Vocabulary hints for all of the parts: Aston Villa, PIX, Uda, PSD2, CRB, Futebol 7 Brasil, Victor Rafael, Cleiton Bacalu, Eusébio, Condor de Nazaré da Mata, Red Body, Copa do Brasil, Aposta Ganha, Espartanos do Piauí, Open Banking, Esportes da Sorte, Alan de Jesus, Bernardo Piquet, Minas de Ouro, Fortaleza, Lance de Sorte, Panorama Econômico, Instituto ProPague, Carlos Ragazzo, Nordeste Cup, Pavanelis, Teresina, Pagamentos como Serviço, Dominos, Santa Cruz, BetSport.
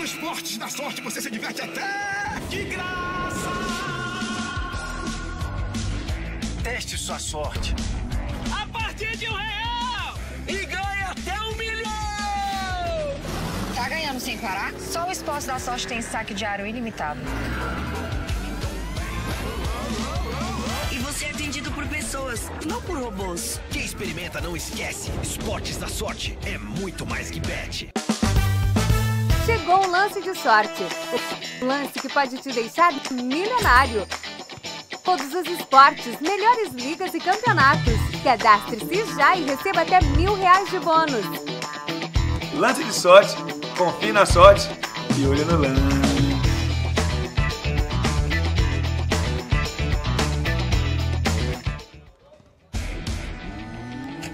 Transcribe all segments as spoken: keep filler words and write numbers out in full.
no Esportes da Sorte você se diverte até de graça. Teste sua sorte a partir de um real e ganhe até um milhão. Tá ganhando sem parar? Só o Esportes da Sorte tem saque diário ilimitado. E você é atendido por pessoas, não por robôs. Quem experimenta não esquece. Esportes da Sorte é muito mais que bet. Chegou o Lance de Sorte, o lance que pode te deixar milionário. Todos os esportes, melhores ligas e campeonatos. Cadastre-se já e receba até mil reais de bônus. Lance de Sorte, confie na sorte e olha no lance.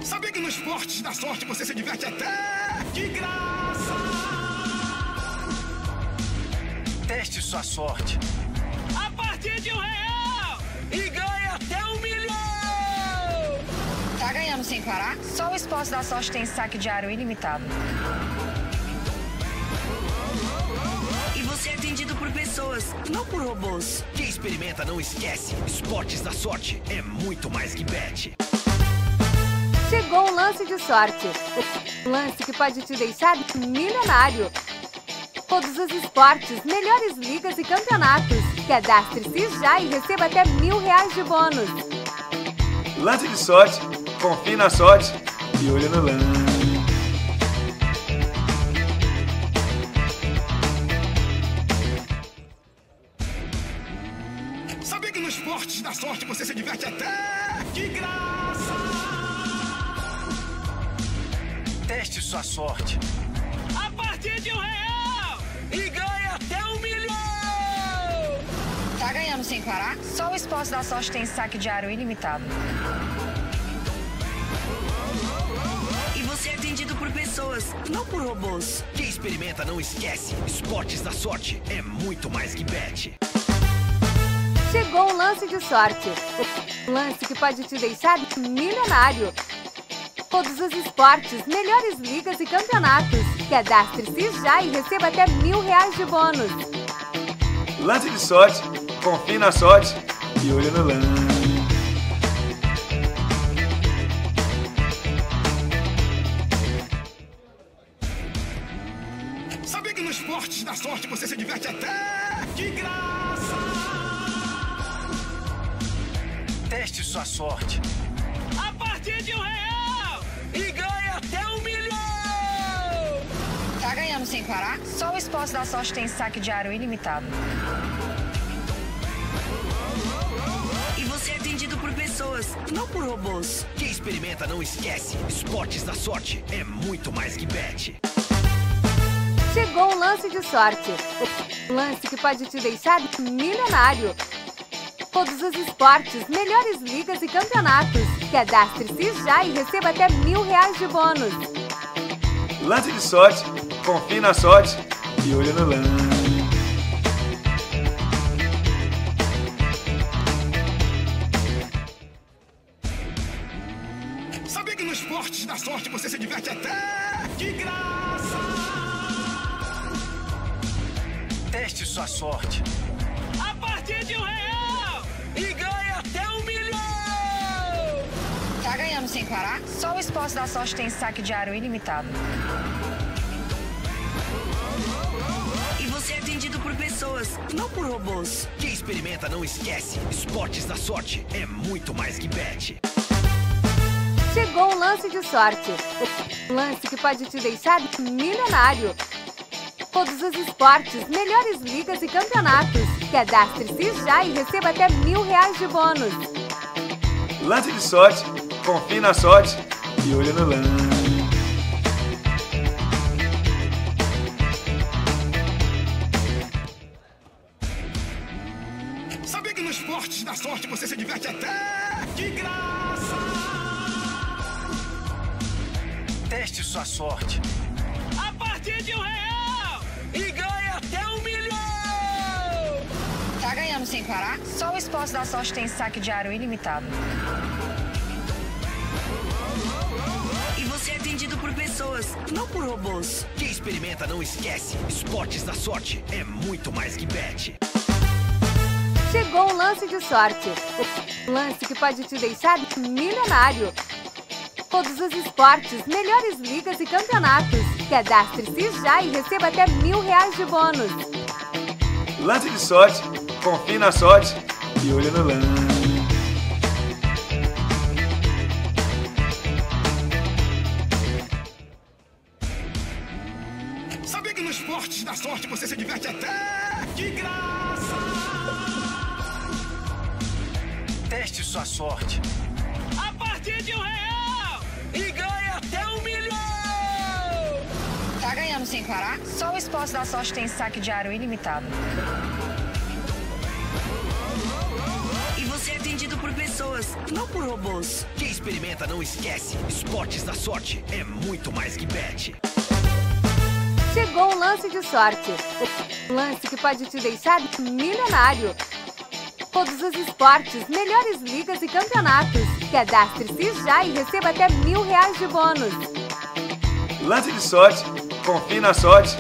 Sabia que no Esportes da Sorte você se diverte até de graça. Teste sua sorte a partir de um real e ganhe até um milhão. Tá ganhando sem parar? Só o Esportes da Sorte tem saque diário ilimitado. E você é atendido por pessoas, não por robôs. Quem experimenta não esquece. Esportes da Sorte é muito mais que bet. Chegou o Lance de Sorte, o lance que pode te deixar milionário. Todos os esportes, melhores ligas e campeonatos. Cadastre-se já e receba até mil reais de bônus. Lance de Sorte, confie na sorte e olha no lance. Sabia que no Esportes da Sorte você se diverte até de graça. Teste sua sorte a partir de um real e ganhe até um milhão. Tá ganhando sem parar? Só o Esportes da Sorte tem saque diário ilimitado. E você é atendido por pessoas, não por robôs. Quem experimenta não esquece. Esportes da Sorte é muito mais que bet. Chegou o Lance de Sorte, o lance que pode te deixar milionário. Todos os esportes, melhores ligas e campeonatos. Cadastre-se já e receba até mil reais de bônus. Lance de Sorte, confie na sorte e olha no lance. Sabia que no Esportes da Sorte você se diverte até de graça. Teste sua sorte a partir de um real e ganha até um milhão! Tá ganhando sem parar? Só o Esportes da Sorte tem saque diário ilimitado. E você é atendido por pessoas, não por robôs. Quem experimenta não esquece. Esportes da Sorte é muito mais que bet. Chegou o Lance de Sorte, o lance que pode te deixar milionário. Todos os esportes, melhores ligas e campeonatos. Cadastre-se já e receba até mil reais de bônus. Lance de Sorte, confie na sorte e olha no lance. Sabia que no Esportes da Sorte você se diverte até de graça. Teste sua sorte a partir de um real e ganhe até um milhão! Tá ganhando sem parar? Só o Esportes da Sorte tem saque diário ilimitado. E você é atendido por pessoas, não por robôs. Quem experimenta não esquece. Esportes da Sorte é muito mais que bet. Chegou o Lance de Sorte, o lance que pode te deixar milionário. Todos os esportes, melhores ligas e campeonatos. Cadastre-se já e receba até mil reais de bônus. Lance de Sorte, confie na sorte e olha no lance. Sabia que no Esportes da Sorte você se diverte até de graça. Teste sua sorte a partir de um real e ganha até um milhão! Tá ganhando sem parar? Só o Esportes da Sorte tem saque diário ilimitado. E você ser atendido por pessoas, não por robôs. Quem experimenta não esquece. Esportes da Sorte é muito mais que bet. Chegou o Lance de Sorte. O lance que pode te deixar milionário. Todos os esportes, melhores ligas e campeonatos. Cadastre-se já e receba até mil reais de bônus. Lance de Sorte, confie na sorte e olha no lance. Sabia que no Esportes da Sorte você se diverte até de graça? Teste sua sorte a partir de um real. E ganha até um milhão! Tá ganhando sem parar? Só o Esporte da Sorte tem saque diário ilimitado. E você é atendido por pessoas, não por robôs. Quem experimenta não esquece. Esportes da Sorte é muito mais que bet. Chegou o Lance de Sorte. O lance que pode te deixar milionário. Todos os esportes, melhores ligas e campeonatos. Cadastre-se já e receba até mil reais de bônus. Lance de Sorte, confie na sorte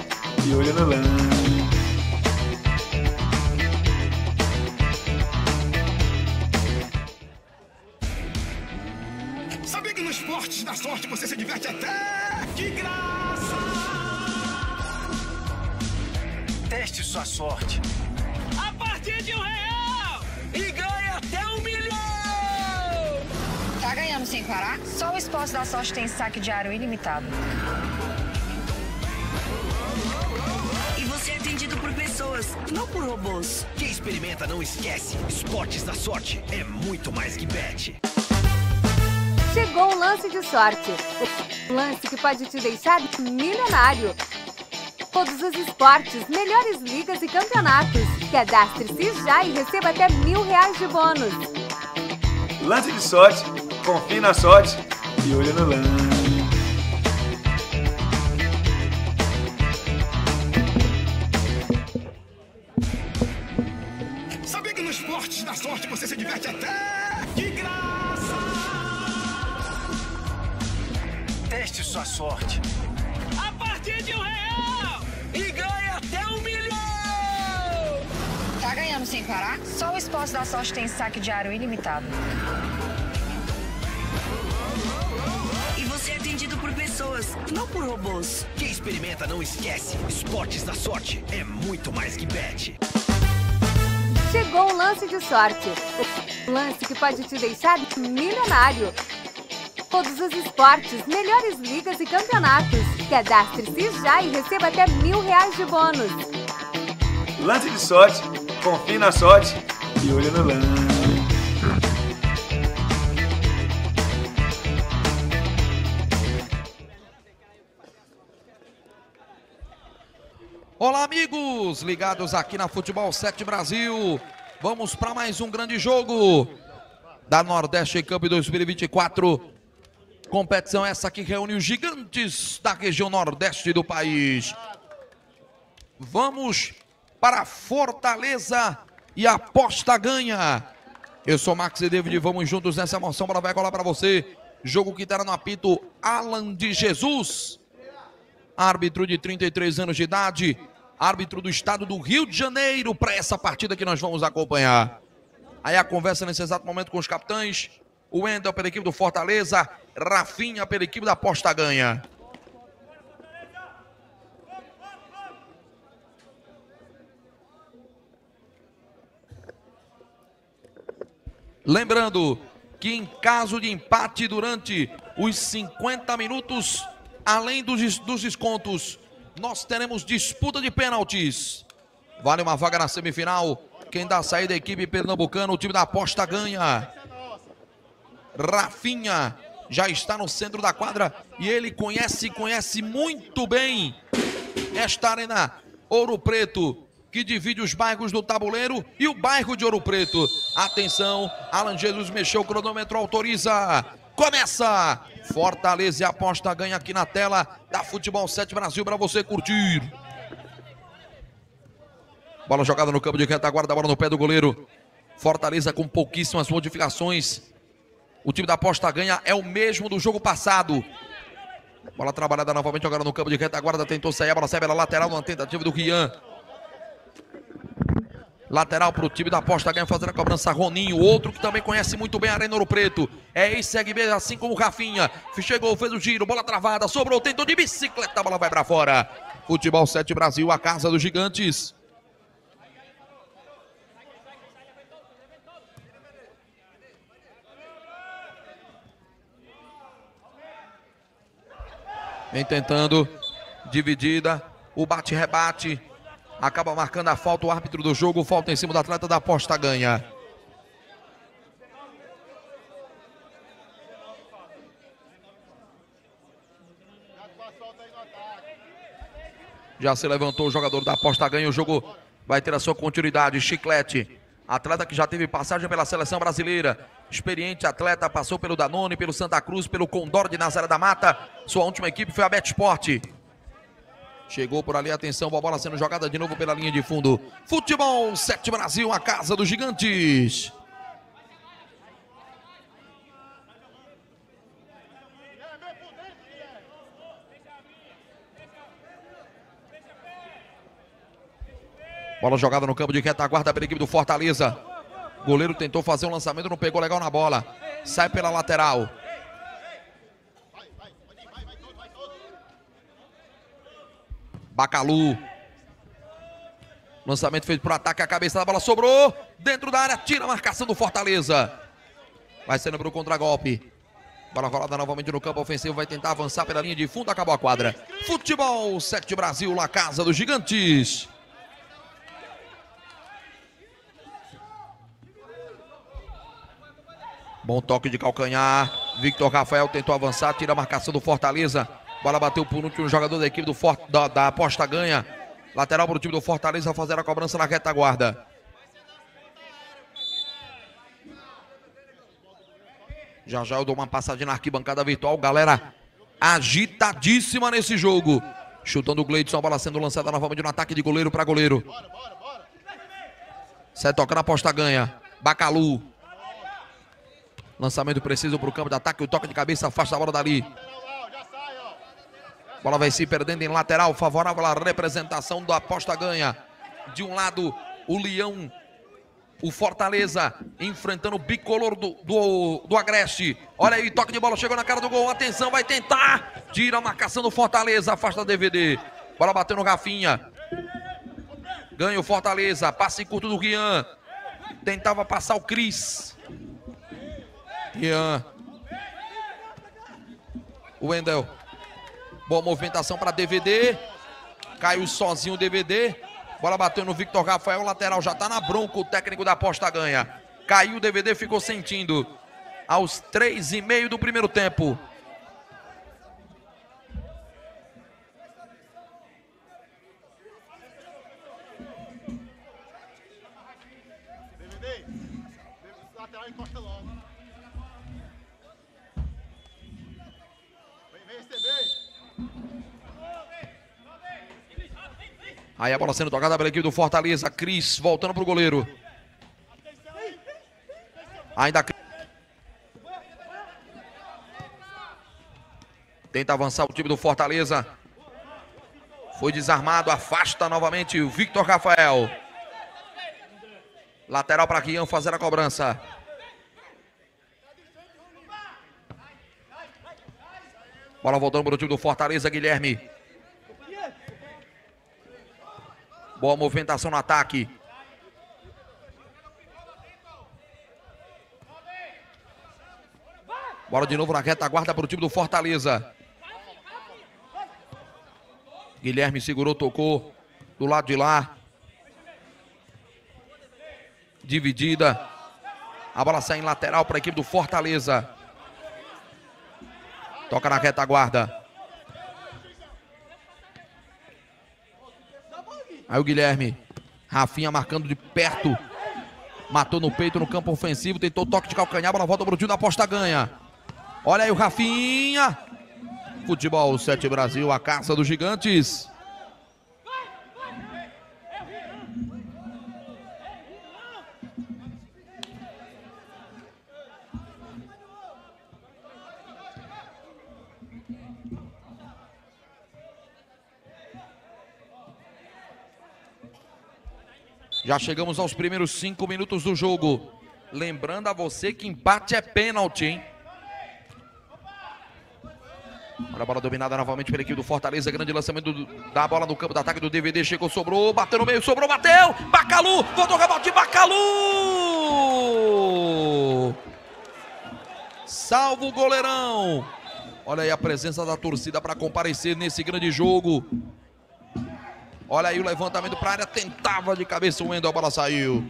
e olha no lance. Sabia que no Esportes da Sorte você se diverte até de graça? Teste sua sorte a partir de um real. E ganha até um milhão! Tá ganhando sem parar? Só o Esporte da Sorte tem saque diário ilimitado. E você é atendido por pessoas, não por robôs. Quem experimenta não esquece. Esportes da Sorte é muito mais que bet. Chegou o Lance de Sorte. O lance que pode te deixar milionário. Todos os esportes, melhores ligas e campeonatos. Cadastre-se já e receba até mil reais de bônus. Lance de Sorte, confie na sorte e olha no lance. Sabia que no Esportes da Sorte você se diverte até de graça? Teste sua sorte a partir de um real. E ganha até um milhão! Tá ganhando sem parar? Só o Esporte da Sorte tem saque diário ilimitado. E você é atendido por pessoas, não por robôs. Quem experimenta não esquece. Esportes da Sorte é muito mais que bet. Chegou o Lance de Sorte. O lance que pode te deixar milionário. Todos os esportes, melhores ligas e campeonatos. Cadastre-se já e receba até mil reais de bônus. Lance de Sorte, confie na sorte e olha no lance. Olá, amigos, ligados aqui na Futebol sete Brasil. Vamos para mais um grande jogo da Nordeste Cup dois mil e vinte e quatro. Competição essa que reúne os gigantes da região nordeste do país. Vamos para Fortaleza e Aposta Ganha. Eu sou Max e David, vamos juntos nessa emoção, ela vai colar para você. Jogo que dará no apito Alan de Jesus, árbitro de trinta e três anos de idade, árbitro do estado do Rio de Janeiro, para essa partida que nós vamos acompanhar. Aí a conversa nesse exato momento com os capitães. O Wendel pela equipe do Fortaleza, Rafinha pela equipe da Aposta Ganha. Lembrando que em caso de empate durante os cinquenta minutos, além dos, dos descontos, nós teremos disputa de pênaltis. Vale uma vaga na semifinal. Quem dá a saída da equipe pernambucana, o time da Aposta Ganha. Rafinha já está no centro da quadra e ele conhece, conhece muito bem esta Arena Ouro Preto, que divide os bairros do Tabuleiro e o bairro de Ouro Preto. Atenção, Alan Jesus mexeu, o cronômetro autoriza. Começa! Fortaleza e Aposta Ganha aqui na tela da Futebol sete Brasil para você curtir. Bola jogada no campo de retaguarda, bola no pé do goleiro. Fortaleza com pouquíssimas modificações. O time da Aposta Ganha é o mesmo do jogo passado. Bola trabalhada novamente agora no campo de retaguarda. Tentou sair, a bola sai pela lateral, uma tentativa do Rian. Lateral para o time da Aposta Ganha fazendo a cobrança, Roninho, outro que também conhece muito bem a Arena Ouro Preto. É ex-C R B, assim como o Rafinha. Chegou, fez o giro, bola travada, sobrou, tentou de bicicleta, a bola vai para fora. Futebol sete Brasil, a casa dos gigantes. Vem tentando, dividida, o bate-rebate, acaba marcando a falta, o árbitro do jogo, falta em cima do atleta da Aposta Ganha. Já se levantou o jogador da Aposta Ganha, o jogo vai ter a sua continuidade. Chiclete, atleta que já teve passagem pela seleção brasileira, experiente atleta, passou pelo Danone, pelo Santa Cruz, pelo Condor de Nazaré da Mata. Sua última equipe foi a BetSport. Chegou por ali, atenção, a bola sendo jogada de novo pela linha de fundo. Futebol sete Brasil, a casa dos gigantes. Bola jogada no campo de retaguarda pela equipe do Fortaleza. Goleiro tentou fazer um lançamento, não pegou legal na bola. Sai pela lateral. Bacalu. Lançamento feito para o ataque, a cabeça da bola sobrou. Dentro da área, tira a marcação do Fortaleza. Vai sendo para o contragolpe. Bola rolada novamente no campo ofensivo, vai tentar avançar pela linha de fundo, acabou a quadra. Futebol sete Brasil, lá casa dos gigantes. Bom toque de calcanhar, Victor Rafael tentou avançar, tira a marcação do Fortaleza. Bola bateu por último jogador da equipe do For... da, da Aposta Ganha. Lateral para o time do Fortaleza fazer a cobrança na retaguarda. Já já eu dou uma passadinha na arquibancada virtual. Galera agitadíssima nesse jogo. Chutando o Gleidson, a bola sendo lançada novamente no ataque de goleiro para goleiro. Sai tocando a Aposta Ganha. Bacalu. Lançamento preciso para o campo de ataque, o toque de cabeça afasta a bola dali. Bola vai se perdendo em lateral, favorável à representação da Aposta Ganha. De um lado, o Leão, o Fortaleza, enfrentando o bicolor do, do, do Agreste. Olha aí, toque de bola, chegou na cara do gol, atenção, vai tentar. Tira a marcação do Fortaleza, afasta o D V D. Bola bateu no Rafinha. Ganha o Fortaleza, passe curto do Rian. Tentava passar o Cris. Rian. O Wendel. Boa movimentação para D V D. Caiu sozinho o D V D. Bola bateu no Victor Rafael. O lateral já está na bronca. O técnico da Aposta Ganha. Caiu o D V D, ficou sentindo. Aos três e meio do primeiro tempo. Aí a bola sendo tocada pela equipe do Fortaleza. Cris voltando para o goleiro. Ainda tenta avançar o time do Fortaleza. Foi desarmado. Afasta novamente o Victor Rafael. Lateral para Rian fazer a cobrança. Bola voltando para o time do Fortaleza. Guilherme. Boa movimentação no ataque. Bola de novo na retaguarda para o time do Fortaleza. Guilherme segurou, tocou do lado de lá. Dividida. A bola sai em lateral para a equipe do Fortaleza. Toca na retaguarda. Aí o Guilherme, Rafinha marcando de perto, matou no peito no campo ofensivo, tentou toque de calcanhar, bola volta para o time da Aposta Ganha. Olha aí o Rafinha. Futebol sete Brasil, a caça dos gigantes. Já chegamos aos primeiros cinco minutos do jogo. Lembrando a você que empate é pênalti, hein? Olha a bola dominada novamente pela equipe do Fortaleza. Grande lançamento do, da bola no campo de ataque do D V D. Chegou, sobrou, bateu no meio, sobrou, bateu. Bacalu, voltou o rebote, Bacalu! Salvo o goleirão. Olha aí a presença da torcida para comparecer nesse grande jogo. Olha aí o levantamento para a área, tentava de cabeça o Wendel, a bola saiu.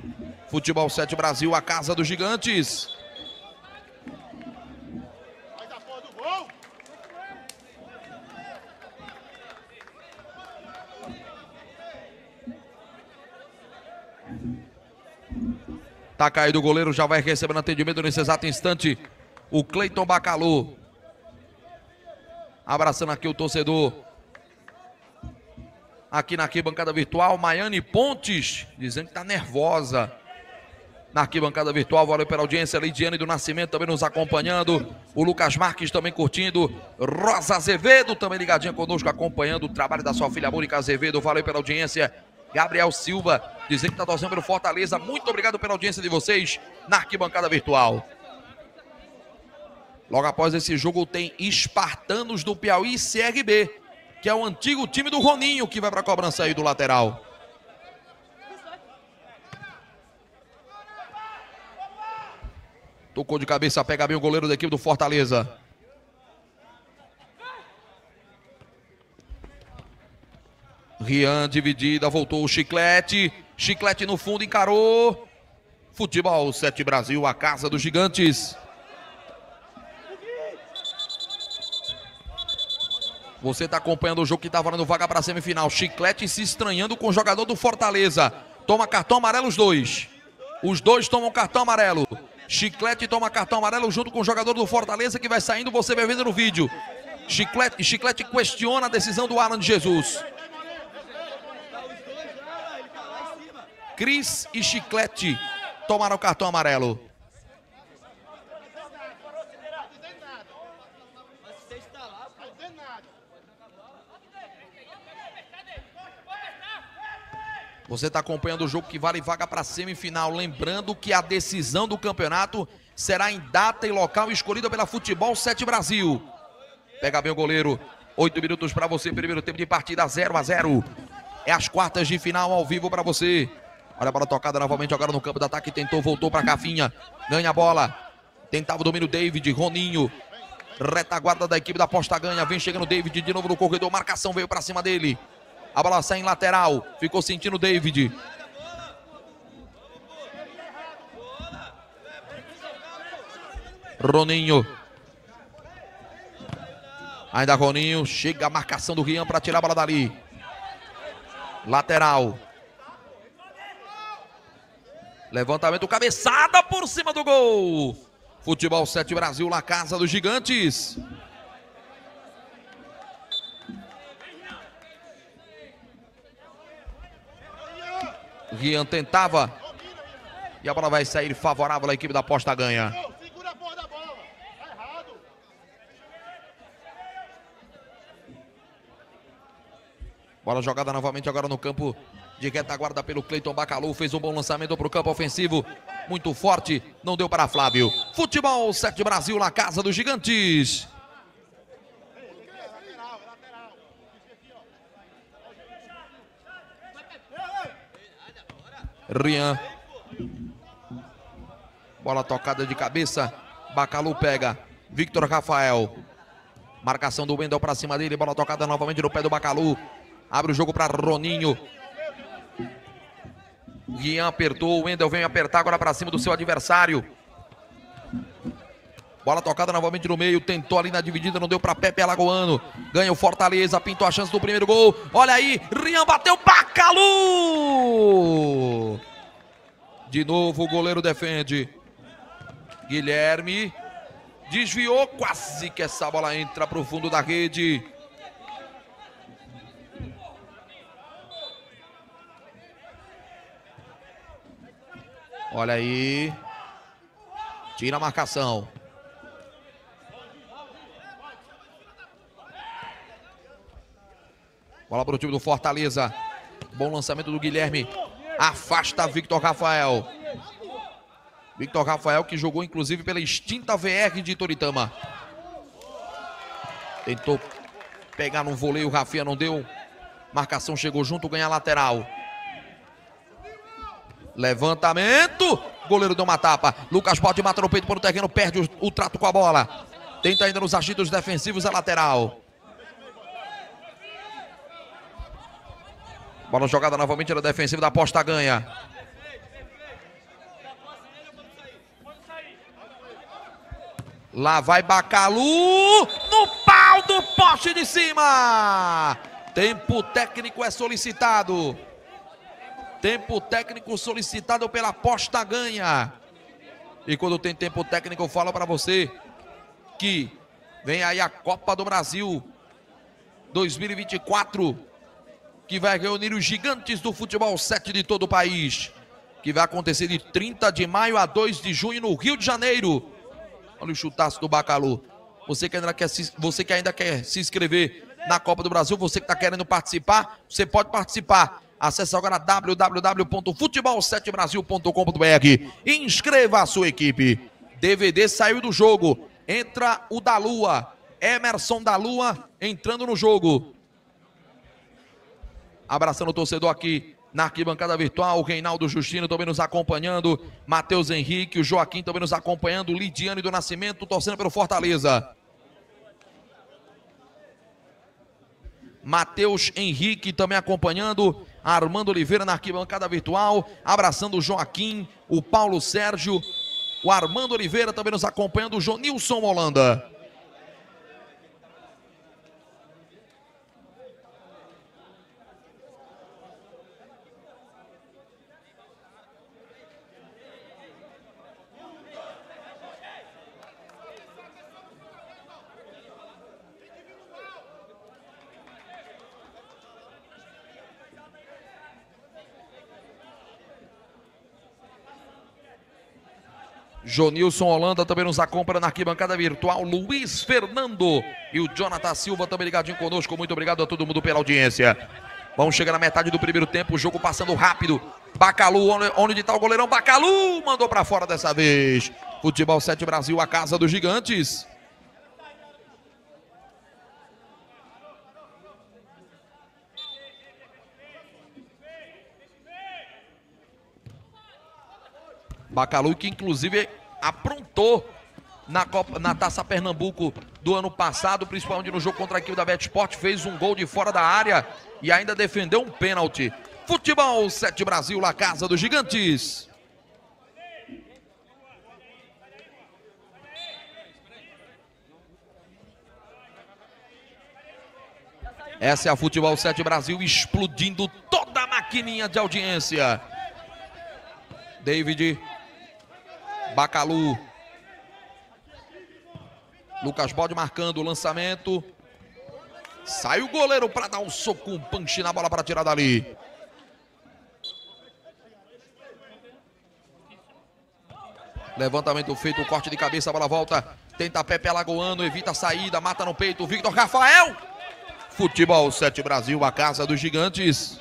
Futebol sete Brasil, a casa dos gigantes. Tá caído o goleiro, já vai recebendo atendimento nesse exato instante. O Cleiton Bacalu. Abraçando aqui o torcedor. Aqui na arquibancada virtual, Maiane Pontes, dizendo que tá nervosa. Na arquibancada virtual, valeu pela audiência. Lidiane do Nascimento também nos acompanhando. O Lucas Marques também curtindo. Rosa Azevedo também ligadinha conosco, acompanhando o trabalho da sua filha Mônica Azevedo. Valeu pela audiência. Gabriel Silva, dizendo que tá torcendo pelo Fortaleza. Muito obrigado pela audiência de vocês na arquibancada virtual. Logo após esse jogo tem Espartanos do Piauí e C R B, que é o antigo time do Roninho, que vai para a cobrança aí do lateral. Tocou de cabeça, pega bem o goleiro da equipe do Fortaleza. Rian dividida, voltou o Chiclete. Chiclete no fundo, encarou. Futebol sete Brasil, a casa dos gigantes. Você está acompanhando o jogo que está valendo vaga para a semifinal. Chiclete se estranhando com o jogador do Fortaleza. Toma cartão amarelo os dois. Os dois tomam cartão amarelo. Chiclete toma cartão amarelo junto com o jogador do Fortaleza, que vai saindo, você vai vendo no vídeo. Chiclete, Chiclete questiona a decisão do Alan de Jesus. Cris e Chiclete tomaram cartão amarelo. Você está acompanhando o jogo que vale vaga para a semifinal. Lembrando que a decisão do campeonato será em data e local escolhida pela Futebol sete Brasil. Pega bem o goleiro. Oito minutos para você. Primeiro tempo de partida, zero a zero. É as quartas de final ao vivo para você. Olha a bola tocada novamente agora no campo de ataque. Tentou, voltou para Cafinha. Ganha a bola. Tentava o domínio David, Roninho. Retaguarda da equipe da Aposta Ganha. Vem chegando o David de novo no corredor. Marcação veio para cima dele. A bola sai em lateral, ficou sentindo o David. Roninho. Ainda Roninho, chega a marcação do Rian para tirar a bola dali. Lateral. Levantamento, cabeçada por cima do gol. Futebol sete Brasil, na casa dos gigantes. Rian tentava e a bola vai sair favorável à equipe da Aposta Ganha. Bola jogada novamente agora no campo de retaguarda pelo Cleiton Bacalu. Fez um bom lançamento para o campo ofensivo. Muito forte, não deu para Flávio. Futebol sete Brasil, na casa dos gigantes. Rian. Bola tocada de cabeça. Bacalu pega. Victor Rafael. Marcação do Wendel para cima dele. Bola tocada novamente no pé do Bacalu. Abre o jogo para Roninho. Rian apertou. O Wendel vem apertar agora para cima do seu adversário. Bola tocada novamente no meio. Tentou ali na dividida. Não deu para Pepe Alagoano. Ganha o Fortaleza. Pintou a chance do primeiro gol. Olha aí. Rian bateu. Bacalu! De novo o goleiro defende. Guilherme. Desviou. Quase que essa bola entra para o fundo da rede. Olha aí. Tira a marcação. Bola para o time do Fortaleza. Bom lançamento do Guilherme. Afasta Victor Rafael. Victor Rafael, que jogou inclusive pela extinta V R de Toritama. Tentou pegar no voleio, o Rafinha não deu. Marcação chegou junto, ganha lateral. Levantamento. Goleiro deu uma tapa. Lucas Baldi mata no peito para o terreno, perde o, o trato com a bola. Tenta ainda nos agitos defensivos, a lateral. Bola jogada novamente na defensiva da Aposta Ganha. Lá vai Bacalu, no pau do poste de cima. Tempo técnico é solicitado. Tempo técnico solicitado pela Aposta Ganha. E quando tem tempo técnico, eu falo para você que vem aí a Copa do Brasil dois mil e vinte e quatro, que vai reunir os gigantes do futebol sete de todo o país, que vai acontecer de trinta de maio a dois de junho no Rio de Janeiro. Olha o chutaço do Bacalu. Você que ainda quer se, você que ainda quer se inscrever na Copa do Brasil, você que está querendo participar, você pode participar. Acesse agora w w w ponto futebol sete brasil ponto com ponto b r. Inscreva a sua equipe. D V D saiu do jogo. Entra o da Lua. Emerson da Lua entrando no jogo. Abraçando o torcedor aqui na arquibancada virtual. O Reinaldo Justino também nos acompanhando. Matheus Henrique, o Joaquim também nos acompanhando. Lidiane do Nascimento torcendo pelo Fortaleza. Matheus Henrique também acompanhando. Armando Oliveira na arquibancada virtual, abraçando o Joaquim, o Paulo Sérgio, o Armando Oliveira também nos acompanhando, o Jonilson Holanda. Jonilson Holanda também nos acompanha na arquibancada virtual. Luiz Fernando e o Jonathan Silva também ligadinho conosco. Muito obrigado a todo mundo pela audiência. Vamos chegar na metade do primeiro tempo. O jogo passando rápido. Bacalu, onde está o goleirão? Bacalu mandou para fora dessa vez. Futebol sete Brasil, a casa dos gigantes. Bacalu, que inclusive aprontou na, Copa, na Taça Pernambuco do ano passado, principalmente no jogo contra a equipe da BetSport, fez um gol de fora da área e ainda defendeu um pênalti. Futebol sete Brasil, a casa dos gigantes. Essa é a Futebol sete Brasil, explodindo toda a maquininha de audiência. David... Bacalu, Lucas Baldi marcando o lançamento, sai o goleiro para dar um soco, um punch na bola para tirar dali. Levantamento feito, corte de cabeça, a bola volta, tenta Pepe Alagoano, evita a saída, mata no peito, Victor Rafael. Futebol sete Brasil, a casa dos gigantes.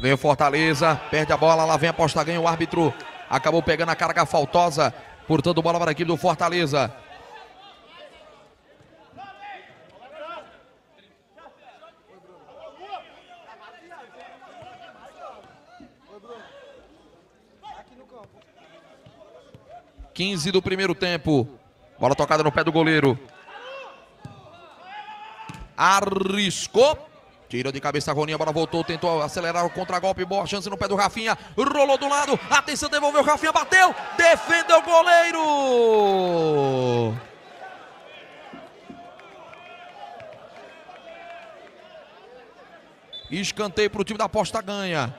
Vem o Fortaleza, perde a bola, lá vem a Aposta Ganha, o árbitro acabou pegando a carga faltosa, portanto bola para a equipe do Fortaleza. quinze do primeiro tempo, bola tocada no pé do goleiro. Arriscou. Tira de cabeça a Roninha, a bola voltou, tentou acelerar o contragolpe, boa chance no pé do Rafinha, rolou do lado, atenção, devolveu, Rafinha bateu, defendeu o goleiro! Escanteio para o time da Aposta Ganha.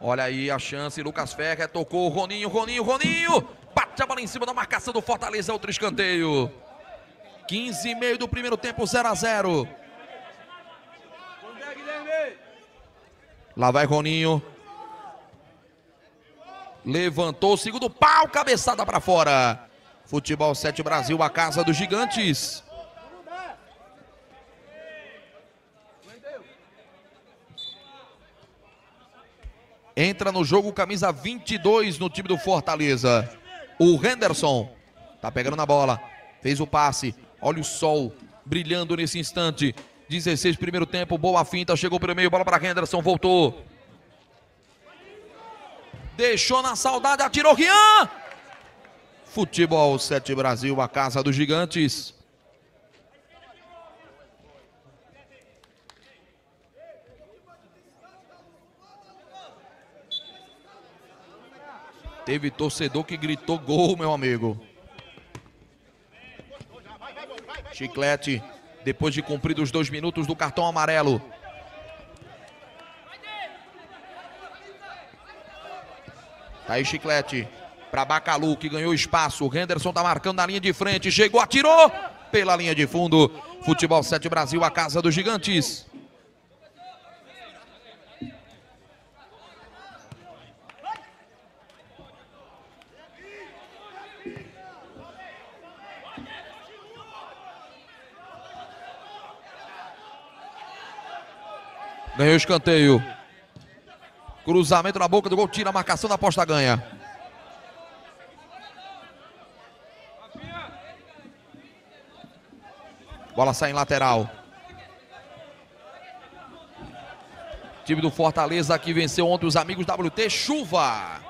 Olha aí a chance, Lucas Ferreira tocou, Roninho, Roninho, Roninho. Bate a bola em cima da marcação do Fortaleza, outro escanteio. quinze e meio do primeiro tempo, zero a zero. Lá vai Roninho. Levantou o segundo pau, cabeçada para fora. Futebol sete Brasil, a casa dos gigantes. Entra no jogo camisa vinte e dois no time do Fortaleza. O Henderson tá pegando na bola. Fez o passe. Olha o sol brilhando nesse instante. dezesseis primeiro tempo, boa finta, chegou pelo meio, bola para Henderson, voltou. Deixou na saudade, atirou Rian. Futebol sete Brasil, a casa dos gigantes. Teve torcedor que gritou gol, meu amigo. Chiclete, depois de cumprir os dois minutos do cartão amarelo. Tá aí Chiclete para Bacalu, que ganhou espaço. O Henderson tá marcando na linha de frente. Chegou, atirou pela linha de fundo. Futebol sete Brasil, a casa dos gigantes. Ganhou o escanteio. Cruzamento na boca do gol, tira a marcação da Aposta Ganha. Bola sai em lateral. Time do Fortaleza que venceu ontem os amigos W T. Chuva.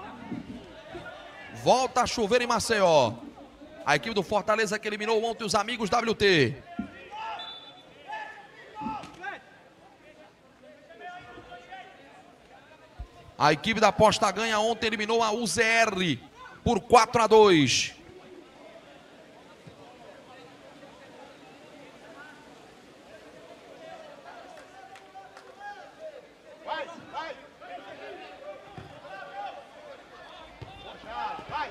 Volta a chover em Maceió. A equipe do Fortaleza que eliminou ontem os amigos W T. A equipe da Aposta Ganha ontem eliminou a U Z R por quatro a dois. Vai, vai. Vai.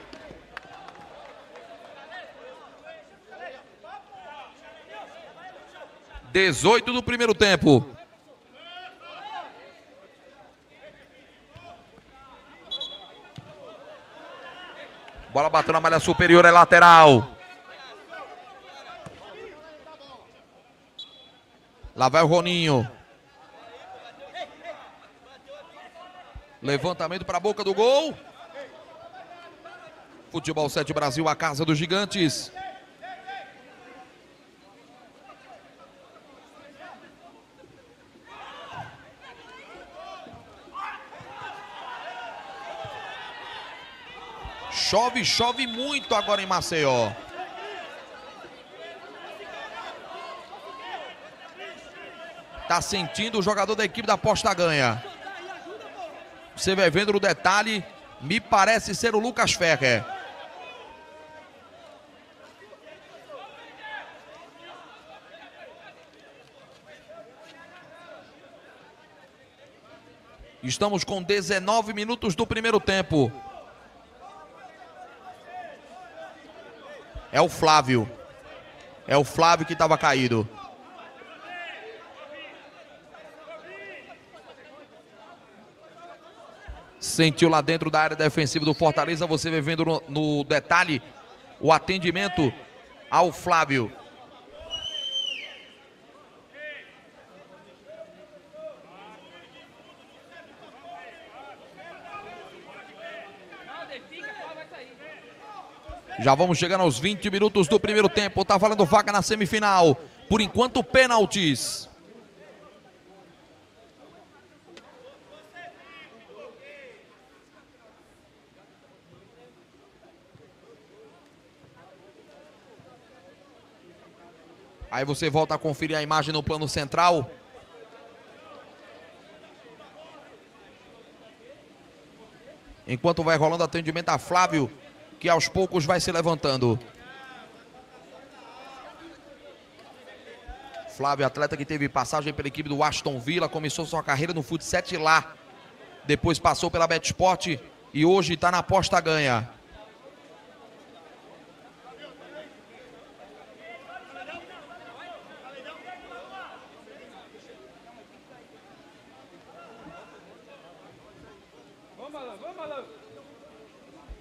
dezoito do primeiro tempo. Bola bateu na malha superior, é lateral. Lá vai o Roninho. Levantamento para a boca do gol. Futebol sete Brasil, a casa dos gigantes. Chove, chove muito agora em Maceió. Tá sentindo o jogador da equipe da Aposta Ganha. Você vai vendo no detalhe, me parece ser o Lucas Ferrer. Estamos com dezenove minutos do primeiro tempo. É o Flávio. É o Flávio que estava caído. Sentiu lá dentro da área defensiva do Fortaleza. Você vem vendo no, no detalhe o atendimento ao Flávio. Já vamos chegando aos vinte minutos do primeiro tempo. Tá valendo vaga na semifinal. Por enquanto, pênaltis. Aí você volta a conferir a imagem no plano central. Enquanto vai rolando atendimento a Flávio, que aos poucos vai se levantando. Flávio, atleta que teve passagem pela equipe do Aston Villa, começou sua carreira no Fut sete lá. Depois passou pela BetSport e hoje está na Aposta Ganha.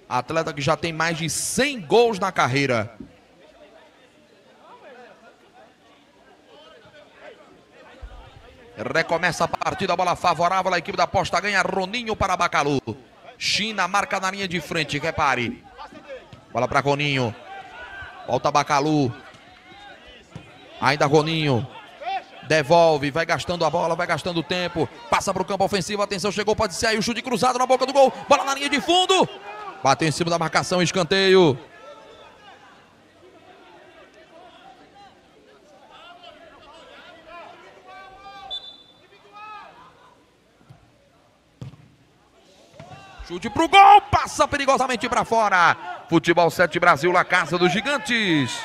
Atleta que já tem mais de cem gols na carreira. Recomeça a partida, bola favorável à equipe da Aposta Ganha, Roninho para Bacalu. China marca na linha de frente, repare. Bola para Roninho. Volta Bacalu. Ainda Roninho. Devolve, vai gastando a bola, vai gastando o tempo. Passa para o campo ofensivo, atenção, chegou, pode ser aí o chute cruzado na boca do gol. Bola na linha de fundo. Bateu em cima da marcação, escanteio. Chute pro gol, passa perigosamente para fora. Futebol sete Brasil, na casa dos gigantes.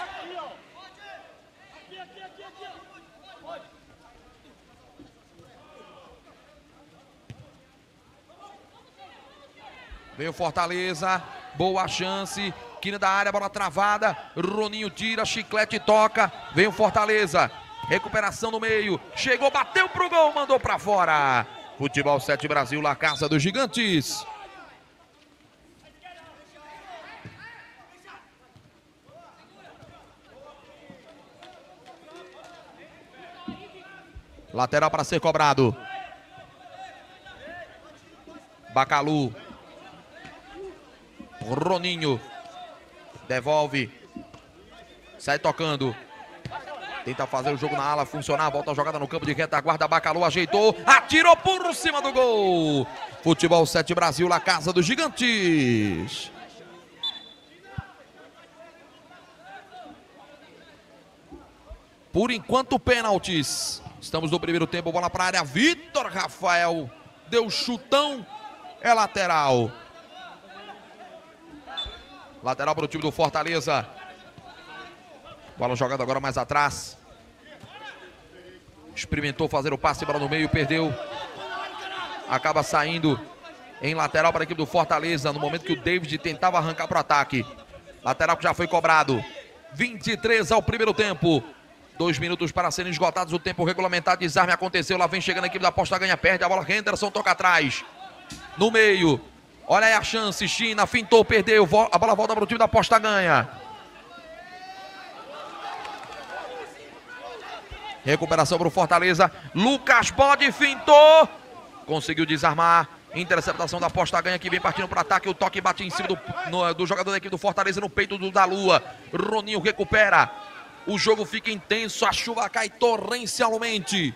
Veio Fortaleza, boa chance, quina da área, bola travada, Roninho tira, chiclete toca, veio Fortaleza, recuperação no meio, chegou, bateu pro gol, mandou pra fora. Futebol sete Brasil, na casa dos gigantes. Lateral para ser cobrado. Bacalu. Roninho devolve, sai tocando, tenta fazer o jogo na ala funcionar, volta a jogada no campo de retaguarda, Bacalu ajeitou, atirou por cima do gol. Futebol sete Brasil, na casa dos gigantes. Por enquanto, pênaltis. Estamos no primeiro tempo, bola para a área, Vitor Rafael deu chutão, é lateral. Lateral para o time do Fortaleza. Bola jogada agora mais atrás. Experimentou fazer o passe, bola no meio, perdeu. Acaba saindo em lateral para a equipe do Fortaleza, no momento que o David tentava arrancar para o ataque. Lateral que já foi cobrado. vinte e três ao primeiro tempo. Dois minutos para serem esgotados, o tempo regulamentar, desarme aconteceu. Lá vem chegando a equipe da Aposta Ganha, perde a bola. Henderson toca atrás. No meio. Olha aí a chance, China, fintou, perdeu, a bola volta para o time da Aposta Ganha. Recuperação para o Fortaleza, Lucas pode, fintou, conseguiu desarmar, interceptação da Aposta Ganha que vem partindo para o ataque, o toque bate em cima do, no, do jogador da equipe do Fortaleza no peito do da Lua. Roninho recupera, o jogo fica intenso, a chuva cai torrencialmente.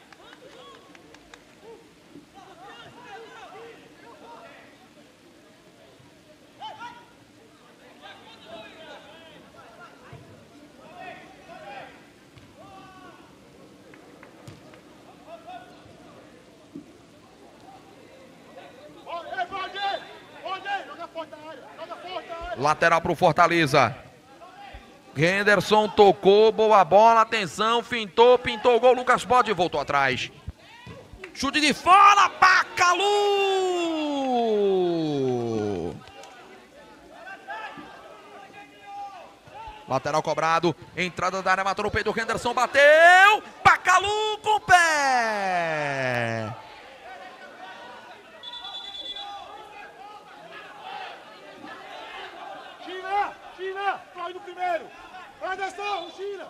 Lateral para o Fortaleza. Henderson tocou, boa bola, atenção, fintou, pintou o gol, Lucas Bode voltou atrás. Chute de fora, Bacalu! Lateral cobrado, entrada da área, matou no peito, Henderson bateu, Bacalu com o pé! Corre no primeiro. Anderson, gira.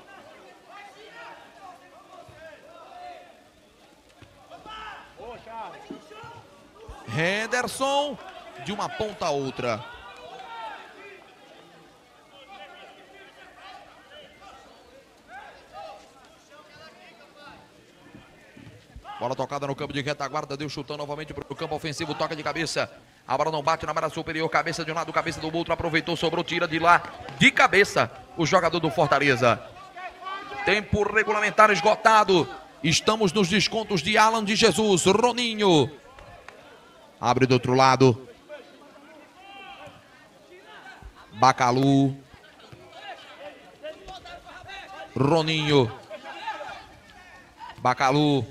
Henderson de uma ponta a outra. Bola tocada no campo de retaguarda, deu chutão novamente para o campo ofensivo, toca de cabeça. A bola não bate na área superior, cabeça de um lado, cabeça do outro, aproveitou, sobrou, tira de lá, de cabeça, o jogador do Fortaleza. Tempo regulamentar esgotado, estamos nos descontos de Alan de Jesus, Roninho. Abre do outro lado. Bacalu. Roninho. Bacalu.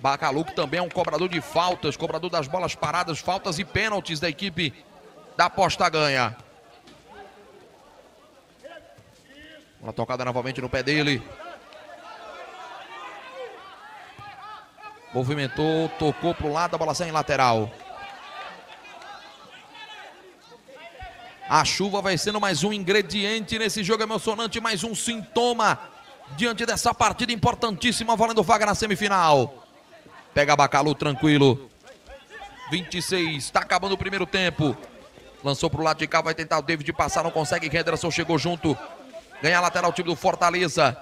Bacalu que também é um cobrador de faltas, cobrador das bolas paradas, faltas e pênaltis da equipe da Aposta Ganha. Uma tocada novamente no pé dele. Movimentou, tocou para o lado, a bola sai em lateral. A chuva vai sendo mais um ingrediente nesse jogo emocionante, mais um sintoma diante dessa partida importantíssima, valendo vaga na semifinal. Pega Bacalu tranquilo. vinte e seis, está acabando o primeiro tempo. Lançou para o lado de cá, vai tentar o David passar, não consegue. Henderson chegou junto. Ganha a lateral o time do Fortaleza.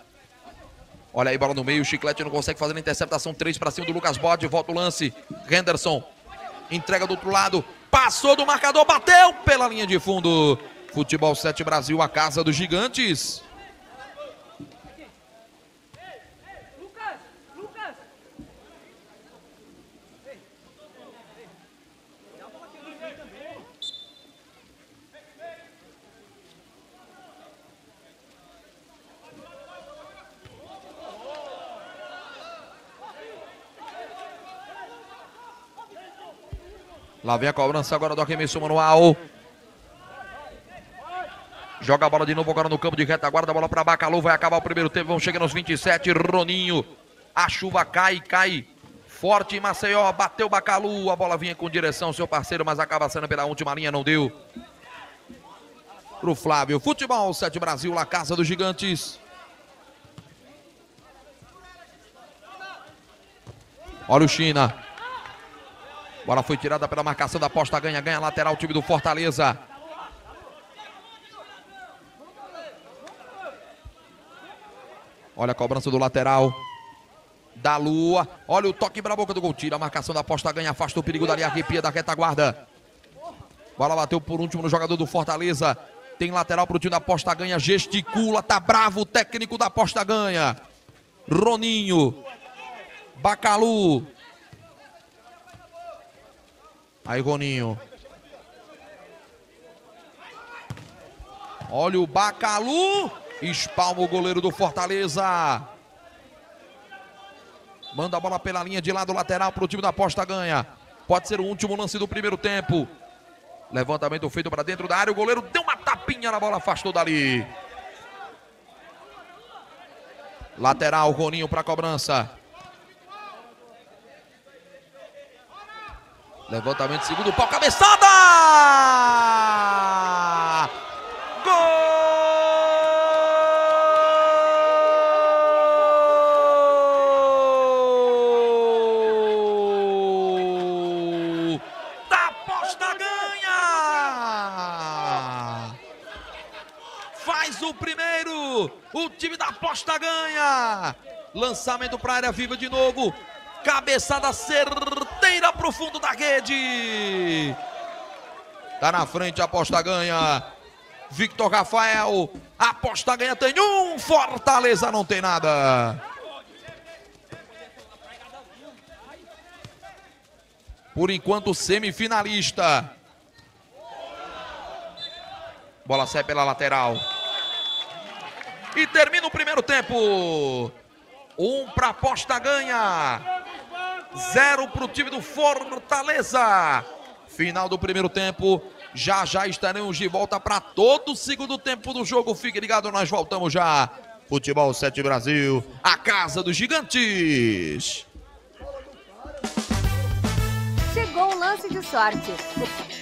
Olha aí, bola no meio, o Chiclete não consegue fazer a interceptação. três para cima do Lucas Bode, volta o lance. Henderson entrega do outro lado. Passou do marcador, bateu pela linha de fundo. Futebol sete Brasil, a casa dos gigantes. Lá vem a cobrança agora do arremesso manual. Joga a bola de novo agora no campo de retaguarda. A bola para Bacalu, vai acabar o primeiro tempo. Vamos chegando aos vinte e sete, Roninho. A chuva cai, cai forte em Maceió, bateu Bacalu. A bola vinha com direção ao seu parceiro, mas acaba sendo pela última linha, não deu. Pro Flávio, Futebol sete Brasil, lá casa dos gigantes. Olha o China. Bola foi tirada pela marcação da Aposta Ganha. Ganha lateral o time do Fortaleza. Olha a cobrança do lateral da Lua. Olha o toque para a boca do gol. Tira a marcação da Aposta Ganha. Afasta o perigo dali. Arrepia da retaguarda. Bola bateu por último no jogador do Fortaleza. Tem lateral para o time da Aposta Ganha. Gesticula. Tá bravo o técnico da Aposta Ganha. Roninho. Bacalu. Aí, Roninho. Olha o Bacalu. Espalma o goleiro do Fortaleza. Manda a bola pela linha de lado lateral para o time da Aposta Ganha. Pode ser o último lance do primeiro tempo. Levantamento feito para dentro da área. O goleiro deu uma tapinha na bola, afastou dali. Lateral, Roninho para a cobrança. Levantamento, segundo pau, cabeçada! Gol! Da Aposta Ganha! Faz o primeiro! O time da Aposta Ganha! Lançamento para a área viva de novo. Cabeçada certeira pro fundo da rede. Tá na frente a Aposta Ganha. Victor Rafael. A Aposta Ganha tem um. Fortaleza não tem nada. Por enquanto, semifinalista. Bola sai pela lateral. E termina o primeiro tempo. Um pra Aposta Ganha. Zero para o time do Fortaleza. Final do primeiro tempo. Já já estaremos de volta para todo o segundo tempo do jogo. Fique ligado, nós voltamos já. Futebol sete Brasil, a casa dos gigantes. Chegou o lance de sorte.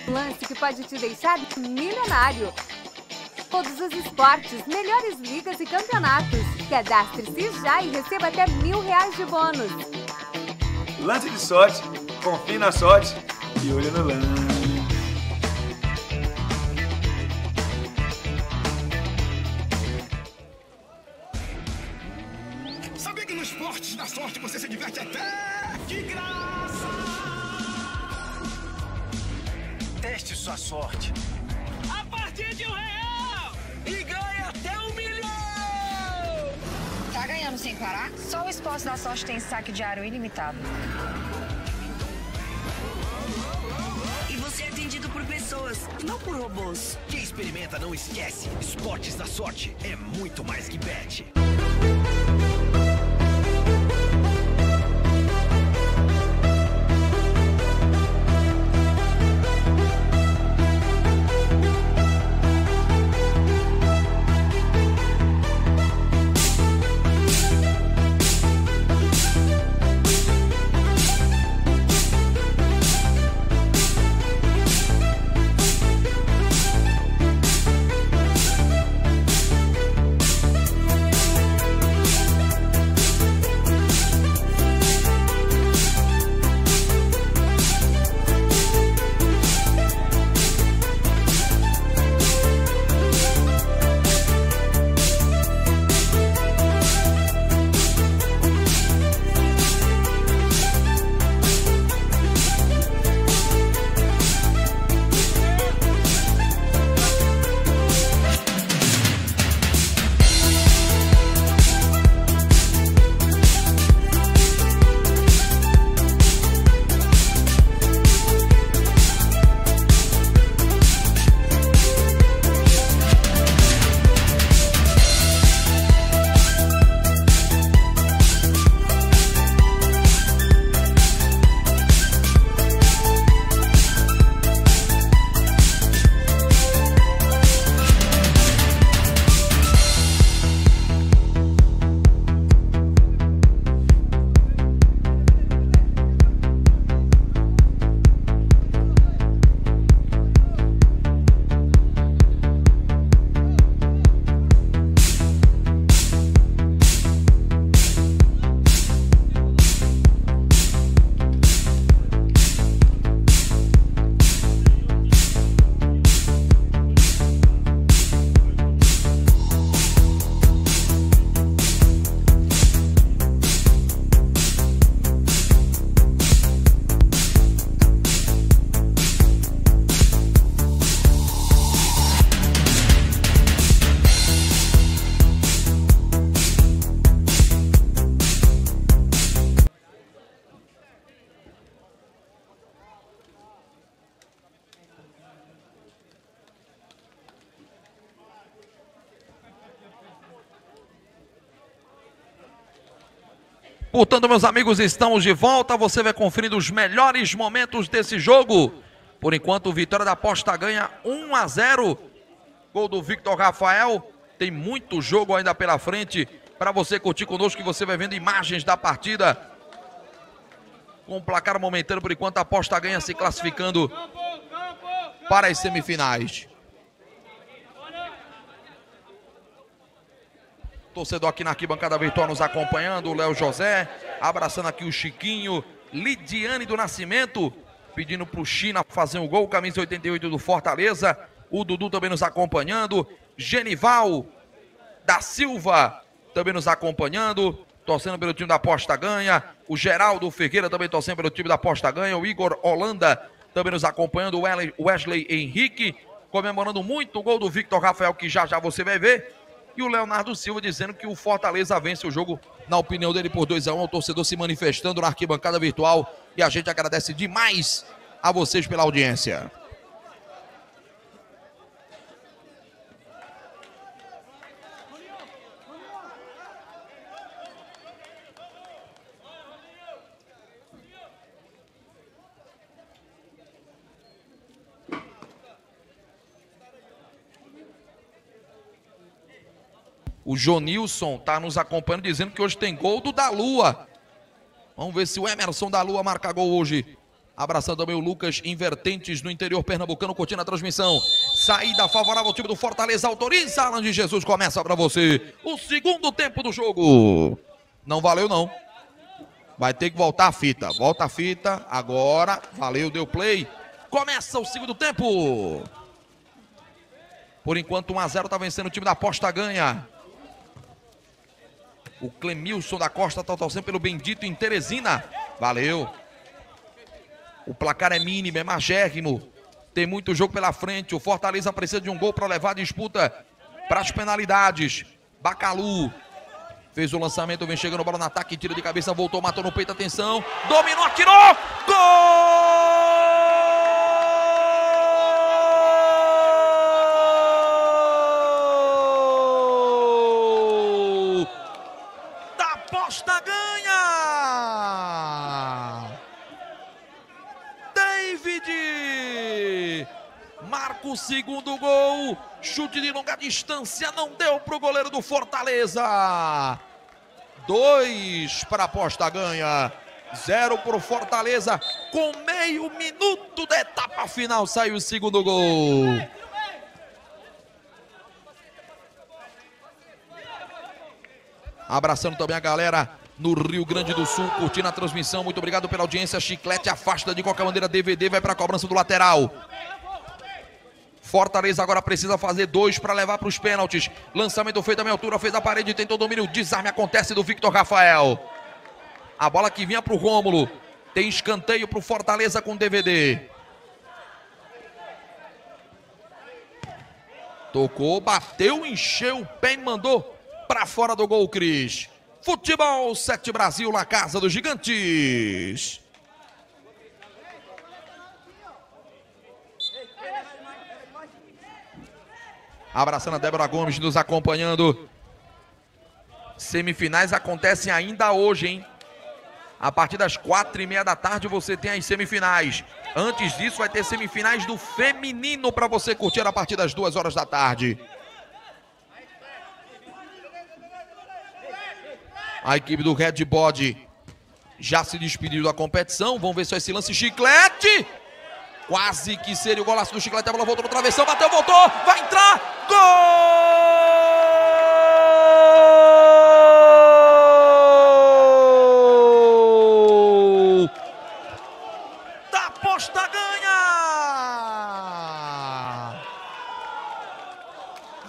O lance que pode te deixar milionário. Todos os esportes, melhores ligas e campeonatos. Cadastre-se já e receba até mil reais de bônus. Lance de sorte, confie na sorte e olho no lance. Sabia que no Esportes da Sorte você se diverte até de graça? Teste sua sorte a partir de um real e ganhe até um milhão! Tá ganhando sem parar? Só o Esportes da Sorte tem saque diário ilimitado. E você é atendido por pessoas, não por robôs. Quem experimenta não esquece. Esportes da Sorte é muito mais que bet. Portanto, meus amigos, estamos de volta. Você vai conferindo os melhores momentos desse jogo. Por enquanto, vitória da Aposta Ganha um a zero. Gol do Victor Rafael. Tem muito jogo ainda pela frente para você curtir conosco, que você vai vendo imagens da partida. Com o placar momentâneo, por enquanto, a Aposta Ganha se classificando para as semifinais. Torcedor aqui na arquibancada virtual nos acompanhando, o Léo José, abraçando aqui o Chiquinho, Lidiane do Nascimento, pedindo para o China fazer um gol, camisa oitenta e oito do Fortaleza, o Dudu também nos acompanhando, Genival da Silva também nos acompanhando, torcendo pelo time da Aposta Ganha, o Geraldo Ferreira também torcendo pelo time da Aposta Ganha, o Igor Holanda também nos acompanhando, o Wesley Henrique comemorando muito o gol do Victor Rafael, que já já você vai ver. E o Leonardo Silva dizendo que o Fortaleza vence o jogo, na opinião dele, por dois a um. O torcedor se manifestando na arquibancada virtual. E a gente agradece demais a vocês pela audiência. O Jonilson está nos acompanhando, dizendo que hoje tem gol do Da Lua. Vamos ver se o Emerson Da Lua marca gol hoje. Abraçando também o Lucas Invertentes no interior pernambucano, curtindo a transmissão. Saída favorável ao time do Fortaleza. Autoriza, Alan de Jesus. Começa para você o segundo tempo do jogo. Não valeu, não. Vai ter que voltar a fita. Volta a fita. Agora. Valeu, deu play. Começa o segundo tempo. Por enquanto, um a zero está vencendo o time da Aposta Ganha. O Clemilson da Costa está torcendo pelo Bendito em Teresina. Valeu. O placar é mínimo, é magérrimo. Tem muito jogo pela frente. O Fortaleza precisa de um gol para levar a disputa para as penalidades. Bacalu fez o lançamento, vem chegando a bola no ataque, tira de cabeça, voltou, matou no peito, atenção. Dominou, atirou! Gol! Aposta Ganha! David! Marca o segundo gol. Chute de longa distância. Não deu para o goleiro do Fortaleza. Dois para a Aposta Ganha. Zero para o Fortaleza. Com meio minuto da etapa final, sai o segundo gol. Abraçando também a galera no Rio Grande do Sul, curtindo a transmissão. Muito obrigado pela audiência. Chiclete afasta de qualquer maneira. D V D vai para a cobrança do lateral. Fortaleza agora precisa fazer dois para levar para os pênaltis. Lançamento feito à meia altura, fez a parede, tentou o domínio. O desarme acontece do Victor Rafael. A bola que vinha para o Rômulo. Tem escanteio para o Fortaleza com D V D. Tocou, bateu, encheu o pé e mandou para fora do gol, Cris. Futebol sete Brasil na casa dos gigantes. Abraçando a Débora Gomes, nos acompanhando. Semifinais acontecem ainda hoje, hein? A partir das quatro e meia da tarde você tem as semifinais. Antes disso vai ter semifinais do feminino para você curtir a partir das duas horas da tarde. A equipe do Red Body já se despediu da competição. Vamos ver só esse lance. Chiclete! Quase que seria o golaço do Chiclete. A bola voltou no travessão. Bateu, voltou. Vai entrar. Gol! Da Aposta Ganha!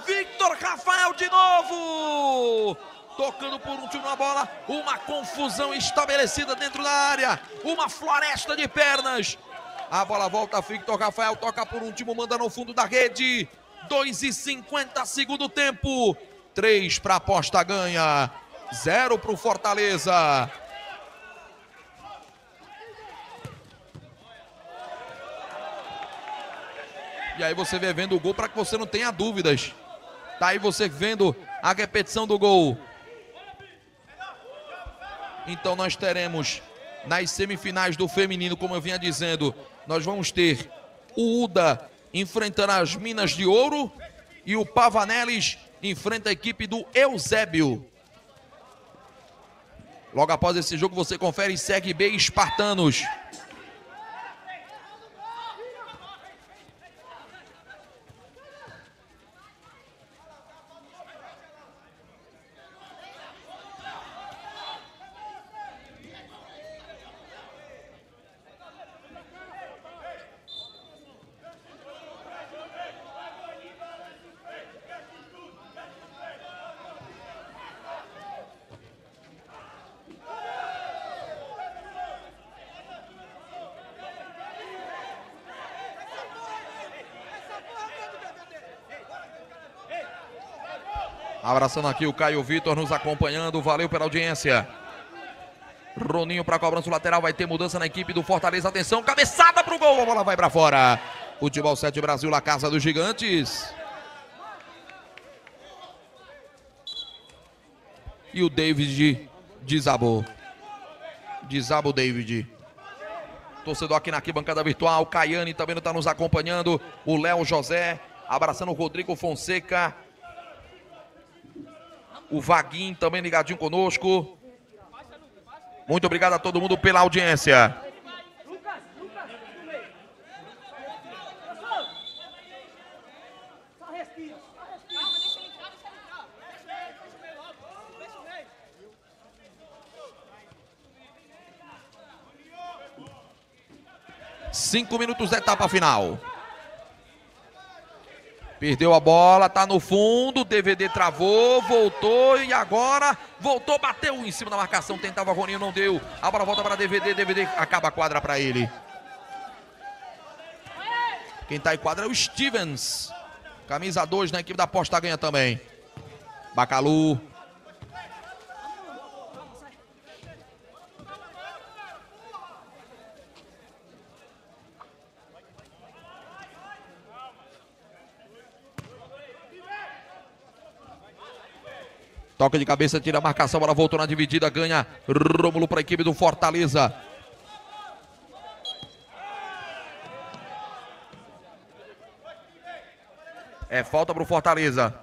Victor Rafael de novo! Tocando por um tiro na bola, uma confusão estabelecida dentro da área, uma floresta de pernas. A bola volta, Victor Rafael toca por um tiro, manda no fundo da rede. dois e cinquenta, segundo tempo. três para a Aposta Ganha, zero para o Fortaleza. E aí você vê vendo o gol para que você não tenha dúvidas. Tá aí você vendo a repetição do gol. Então nós teremos nas semifinais do feminino, como eu vinha dizendo, nós vamos ter o Uda enfrentando as Minas de Ouro e o Pavanelis enfrenta a equipe do Eusébio. Logo após esse jogo você confere C R B e Espartanos. Abraçando aqui o Caio Vitor nos acompanhando, valeu pela audiência. Roninho para cobrança lateral, vai ter mudança na equipe do Fortaleza, atenção, cabeçada para o gol, a bola vai para fora. Futebol sete Brasil, na casa dos gigantes. E o David desabou. Desaba o David. Torcedor aqui na arquibancada virtual, Caiane também está nos acompanhando, o Léo José, abraçando o Rodrigo Fonseca. O Vaguinho também ligadinho conosco. Muito obrigado a todo mundo pela audiência. Cinco minutos da etapa final. Perdeu a bola, tá no fundo, D V D travou, voltou e agora voltou, bateu em cima da marcação, tentava Roninho, não deu. A bola volta para D V D, D V D acaba a quadra para ele. Quem tá em quadra é o Stevens, camisa dois na equipe da Aposta Ganha também. Bacalu. Toca de cabeça, tira a marcação, ela voltou na dividida, ganha Rômulo para a equipe do Fortaleza. É falta para o Fortaleza.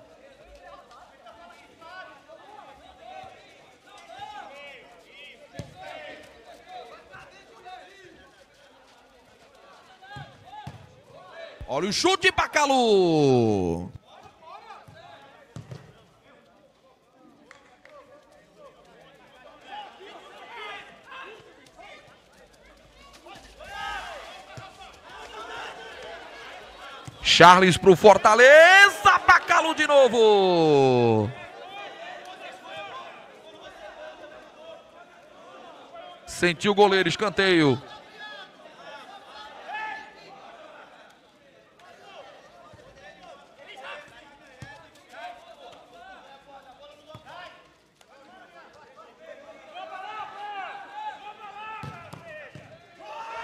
Olha o chute, Bacalu! Charles para o Fortaleza, Bacalu de novo. Sentiu o goleiro, escanteio.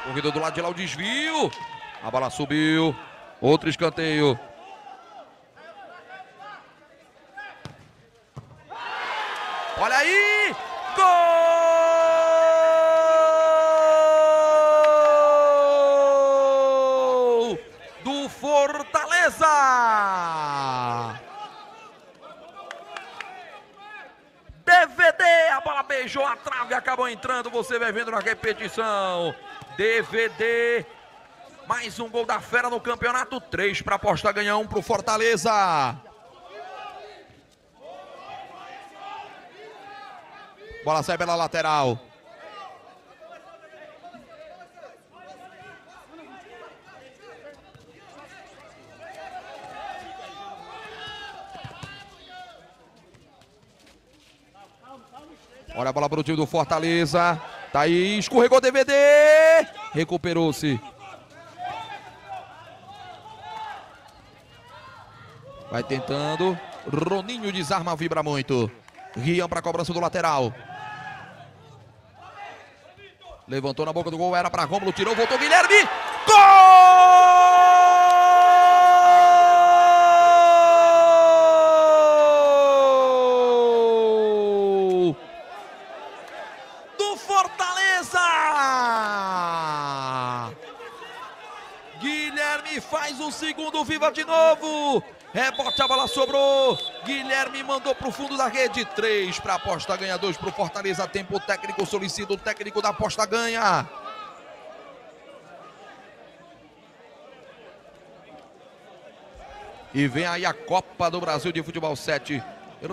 Corrida do lado de lá, o desvio. A bola subiu. Outro escanteio. Olha aí! Gol! Do Fortaleza! D V D! A bola beijou a trave e acabou entrando. Você vai vendo na repetição. D V D... Mais um gol da fera no campeonato. Três para Aposta Ganha, um para o Fortaleza. Bola sai pela lateral. Olha a bola para o time do Fortaleza. Tá aí, escorregou D V D. Recuperou-se. Vai tentando, Roninho desarma, vibra muito. Rian para a cobrança do lateral. Levantou na boca do gol, era para Rômulo, tirou, voltou Guilherme. Gol! Fortaleza! Guilherme faz o segundo, viva de novo! Rebote, a bola sobrou, Guilherme mandou para o fundo da rede, três para a Aposta Ganha, dois para o Fortaleza, tempo técnico, solicita o técnico da Aposta Ganha. E vem aí a Copa do Brasil de Futebol sete,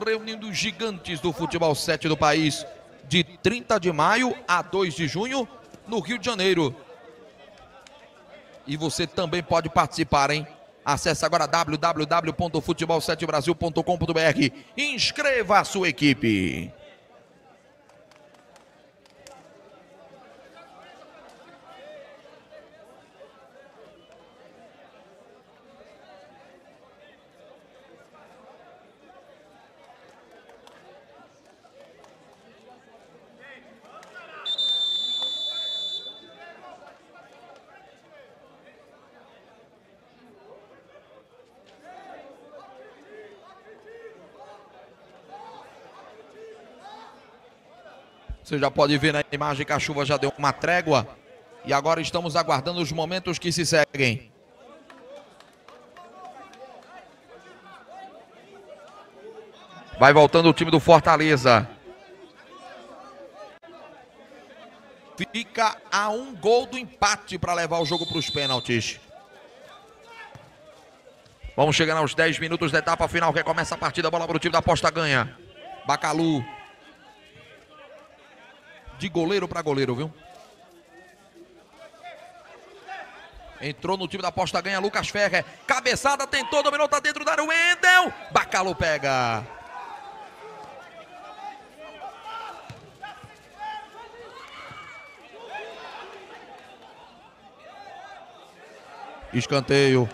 reunindo os gigantes do Futebol sete do país, de trinta de maio a dois de junho, no Rio de Janeiro. E você também pode participar, hein? Acesse agora w w w ponto futebol sete brasil ponto com ponto b r e inscreva a sua equipe. Você já pode ver na imagem que a chuva já deu uma trégua. E agora estamos aguardando os momentos que se seguem. Vai voltando o time do Fortaleza. Fica a um gol do empate para levar o jogo para os pênaltis. Vamos chegando aos dez minutos da etapa final. Recomeça a partida, bola para o time da Aposta Ganha. Bacalu. De goleiro para goleiro, viu? Entrou no time da Aposta Ganha, Lucas Ferrer. Cabeçada, tentou, dominou, tá dentro da área, Wendel. Bacalhau pega. Escanteio.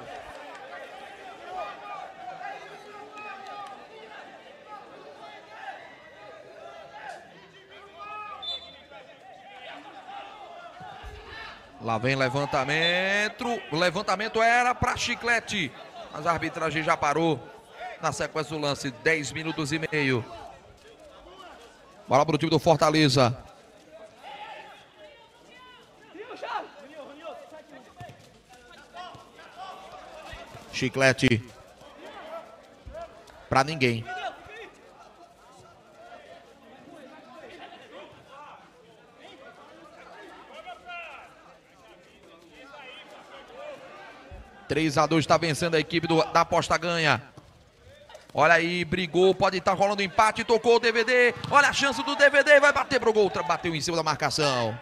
Lá vem levantamento, o levantamento era para Chiclete, mas a arbitragem já parou na sequência do lance, dez minutos e meio. Bola para o time do Fortaleza. Chiclete. Para ninguém. três a dois está vencendo a equipe do, da Aposta Ganha. Olha aí, brigou, pode estar tá rolando empate, tocou o D V D. Olha a chance do D V D, vai bater pro gol. Bateu em cima da marcação.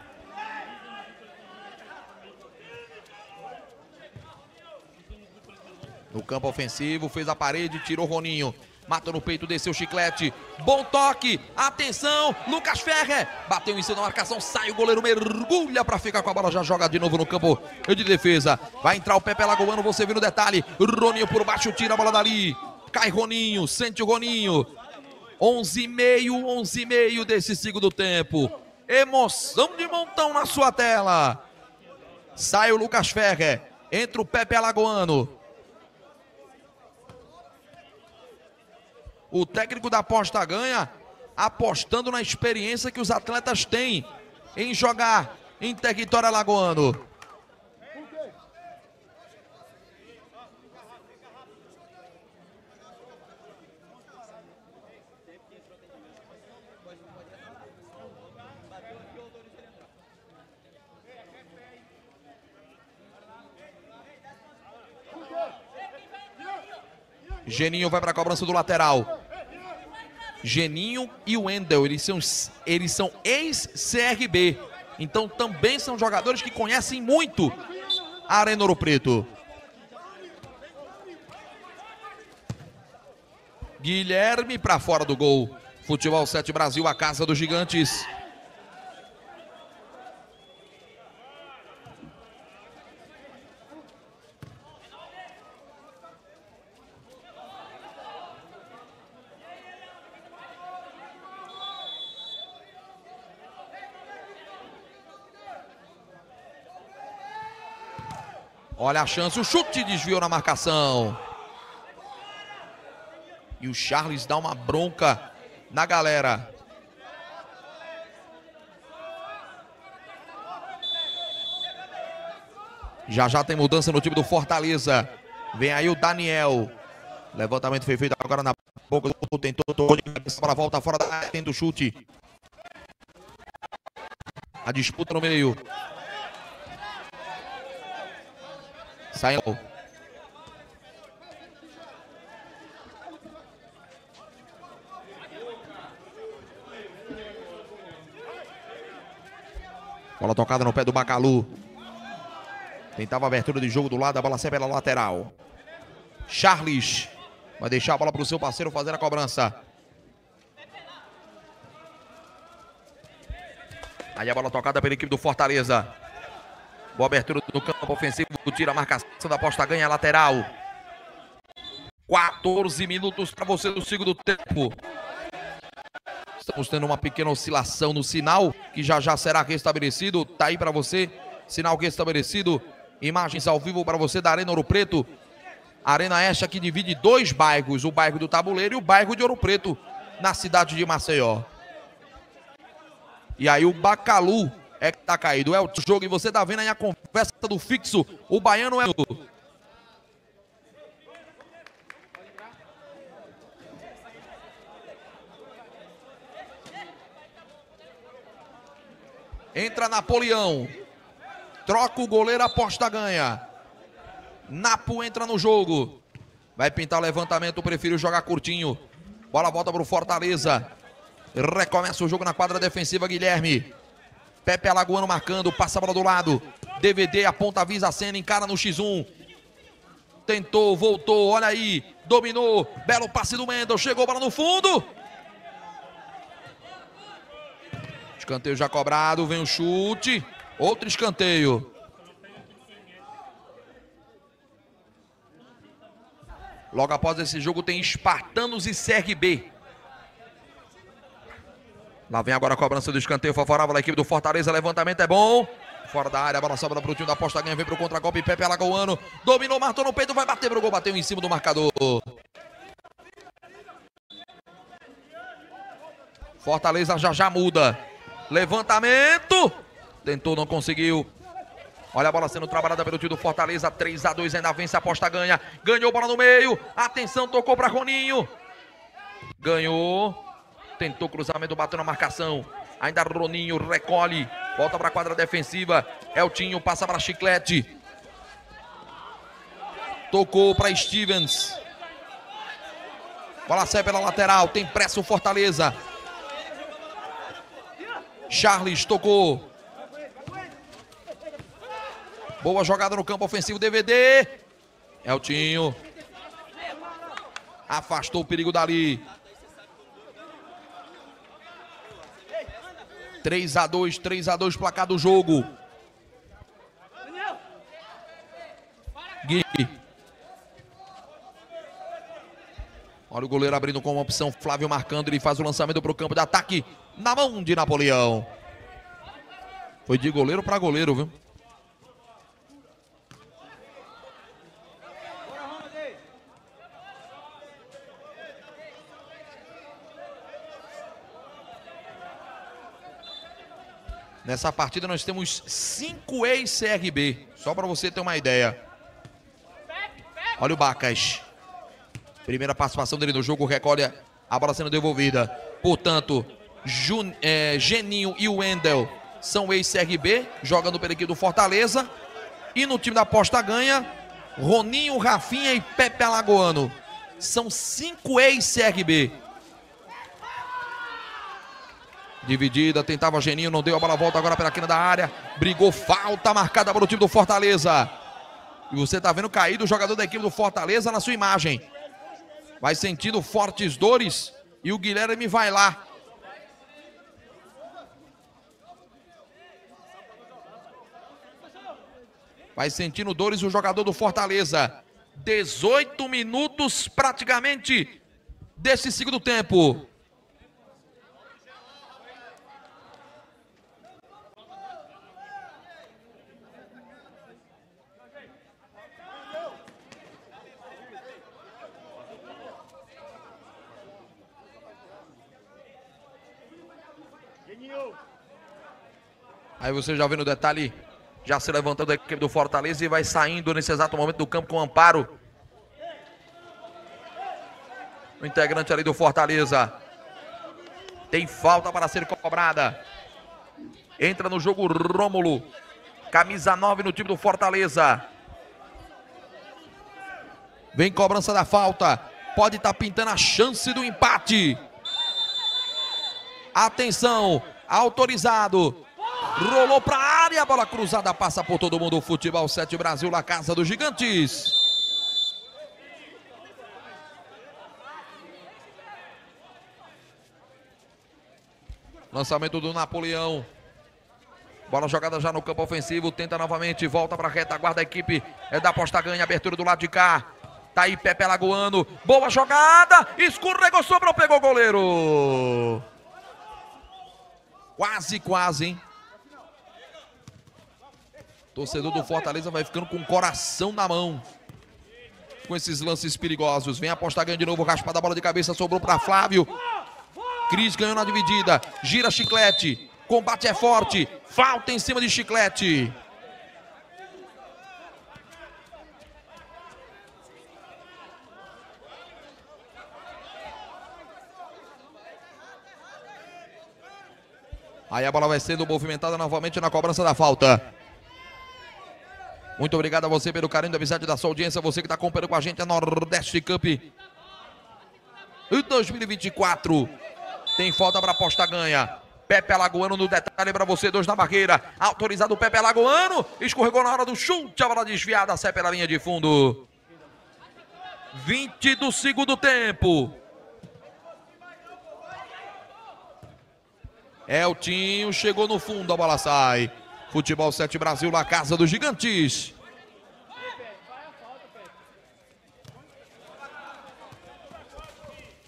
No campo ofensivo, fez a parede, tirou Roninho. Matou no peito, desceu o Chiclete. Bom toque, atenção, Lucas Ferrer. Bateu em cima da marcação, sai o goleiro, mergulha para ficar com a bola. Já joga de novo no campo de defesa. Vai entrar o Pepe Lagoano, você viu no detalhe. Roninho por baixo, tira a bola dali. Cai Roninho, sente o Roninho. onze e meio, onze e meio desse segundo tempo. Emoção de montão na sua tela. Sai o Lucas Ferrer, entra o Pepe Lagoano. O técnico da Aposta Ganha apostando na experiência que os atletas têm em jogar em território alagoano. Geninho vai para a cobrança do lateral. Geninho e o Wendel, eles são, eles são ex-C R B, então também são jogadores que conhecem muito a Arena Ouro Preto. Guilherme para fora do gol. Futebol sete Brasil, a casa dos gigantes. Olha a chance, o chute desviou na marcação. E o Charles dá uma bronca na galera. Já já tem mudança no time do Fortaleza. Vem aí o Daniel. Levantamento foi feito agora na boca do tentou de cabeça para a volta fora da área, tenta o chute. A disputa no meio. Sai. Bola tocada no pé do Bacalu. Tentava a abertura de jogo do lado, a bola sai pela lateral. Charles vai deixar a bola para o seu parceiro fazer a cobrança. Aí a bola tocada pela equipe do Fortaleza. Boa abertura do campo ofensivo, tira a marcação da Aposta Ganha, lateral. quatorze minutos para você no segundo tempo. Estamos tendo uma pequena oscilação no sinal, que já já será restabelecido. Tá aí para você, sinal restabelecido. Imagens ao vivo para você da Arena Ouro Preto. Arena esta que divide dois bairros, o bairro do Tabuleiro e o bairro de Ouro Preto, na cidade de Maceió. E aí o Bacalu é que tá caído. É o jogo e você tá vendo aí a conversa do fixo. O baiano é o... Entra Napoleão, troca o goleiro, Aposta Ganha. Napo entra no jogo, vai pintar o levantamento, prefiro jogar curtinho. Bola volta para o Fortaleza, recomeça o jogo na quadra defensiva, Guilherme. Pepe Alagoano marcando, passa a bola do lado, D V D aponta, avisa a cena, encara no xis um. Tentou, voltou, olha aí, dominou, belo passe do Mendel, chegou a bola no fundo. Escanteio já cobrado, vem o chute, outro escanteio. Logo após esse jogo tem Espartanos e C R B. Lá vem agora a cobrança do escanteio favorável à equipe do Fortaleza, levantamento é bom. Fora da área, a bola sobra para o time da Aposta Ganha, vem para o contra-golpe, Pepe Alagoano, dominou, matou no peito, vai bater para o gol, bateu em cima do marcador. Fortaleza já já muda. Levantamento, tentou, não conseguiu. Olha a bola sendo trabalhada pelo time do Fortaleza, três a dois, ainda vence a Aposta Ganha. Ganhou bola no meio, atenção, tocou para Roninho. Ganhou, tentou cruzamento, bateu na marcação. Ainda Roninho recolhe, volta para a quadra defensiva. Eltinho passa para Chiclete. Tocou para Stevens. Bola sai pela lateral, tem pressa o Fortaleza. Charles tocou. Boa jogada no campo ofensivo, D V D. Eltinho. Afastou o perigo dali. três a dois, três a dois, placar do jogo. Gui. Olha o goleiro abrindo com uma opção, Flávio marcando, ele faz o lançamento para o campo de ataque. Na mão de Napoleão. Foi de goleiro para goleiro, viu? Nessa partida nós temos cinco ex-C R B. Só para você ter uma ideia. Olha o Bacas. Primeira participação dele no jogo, recolhe a bola sendo devolvida. Portanto... Jun, é, Geninho e o Wendel são ex-C R B, jogando pela equipe do Fortaleza. E no time da Aposta Ganha, Roninho, Rafinha e Pepe Alagoano. São cinco ex-C R B. Dividida, tentava Geninho, não deu, a bola volta agora pela quina da área. Brigou, falta marcada para o time do Fortaleza. E você está vendo caído o jogador da equipe do Fortaleza na sua imagem. Vai sentindo fortes dores e o Guilherme vai lá. Vai sentindo dores o jogador do Fortaleza. dezoito minutos praticamente desse segundo tempo. Aí você já vê no detalhe Já se levantando a equipe do Fortaleza e vai saindo nesse exato momento do campo com o amparo. O integrante ali do Fortaleza. Tem falta para ser cobrada. Entra no jogo Rômulo. Camisa nove no time do Fortaleza. Vem cobrança da falta. Pode estar pintando a chance do empate. Atenção. Autorizado. Rolou para a área, a bola cruzada passa por todo mundo. Futebol sete Brasil na casa dos gigantes. Lançamento do Napoleão. Bola jogada já no campo ofensivo. Tenta novamente, volta para a retaguarda da equipe. É da Aposta Ganha, abertura do lado de cá. Tá aí Pepe Lagoano. Boa jogada. Escorregou, sobrou, pegou o goleiro. Quase, quase, hein? Torcedor do Fortaleza vai ficando com o coração na mão com esses lances perigosos. Vem Aposta Ganha de novo, raspada a bola de cabeça, sobrou para Flávio. Cris ganhou na dividida, gira Chiclete, combate é forte, falta em cima de Chiclete. Aí a bola vai sendo movimentada novamente na cobrança da falta. Muito obrigado a você pelo carinho da amizade da sua audiência. Você que está acompanhando com a gente a Nordeste Cup dois mil e vinte e quatro. Tem falta para Aposta Ganha. Pepe Alagoano no detalhe para você. Dois na barreira. Autorizado o Pepe Alagoano. Escorregou na hora do chute. A bola desviada. Sai pela linha de fundo. vinte do segundo tempo. Eltinho chegou no fundo. A bola sai. Futebol sete Brasil na casa dos gigantes.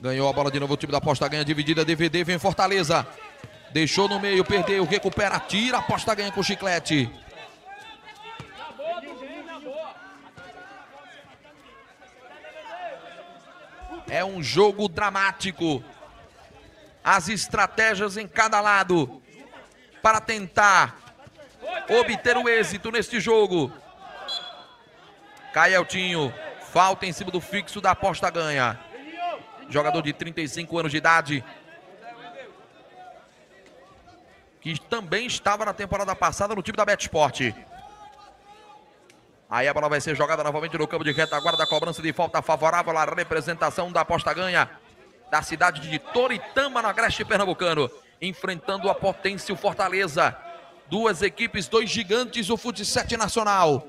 Ganhou a bola de novo o time da Aposta Ganha, dividida, D V D, vem Fortaleza. Deixou no meio, perdeu, recupera, tira, Aposta Ganha com Chiclete. É um jogo dramático. As estratégias em cada lado para tentar obter o êxito neste jogo. Caeltinho, falta em cima do fixo da Aposta Ganha. Jogador de trinta e cinco anos de idade, que também estava na temporada passada no time da BetSport. Aí a bola vai ser jogada novamente no campo de retaguarda. Da cobrança de falta favorável à representação da Aposta Ganha da cidade de Toritama, na Agreste Pernambucano, enfrentando a potência, o Fortaleza. Duas equipes, dois gigantes, o Fute sete Nacional.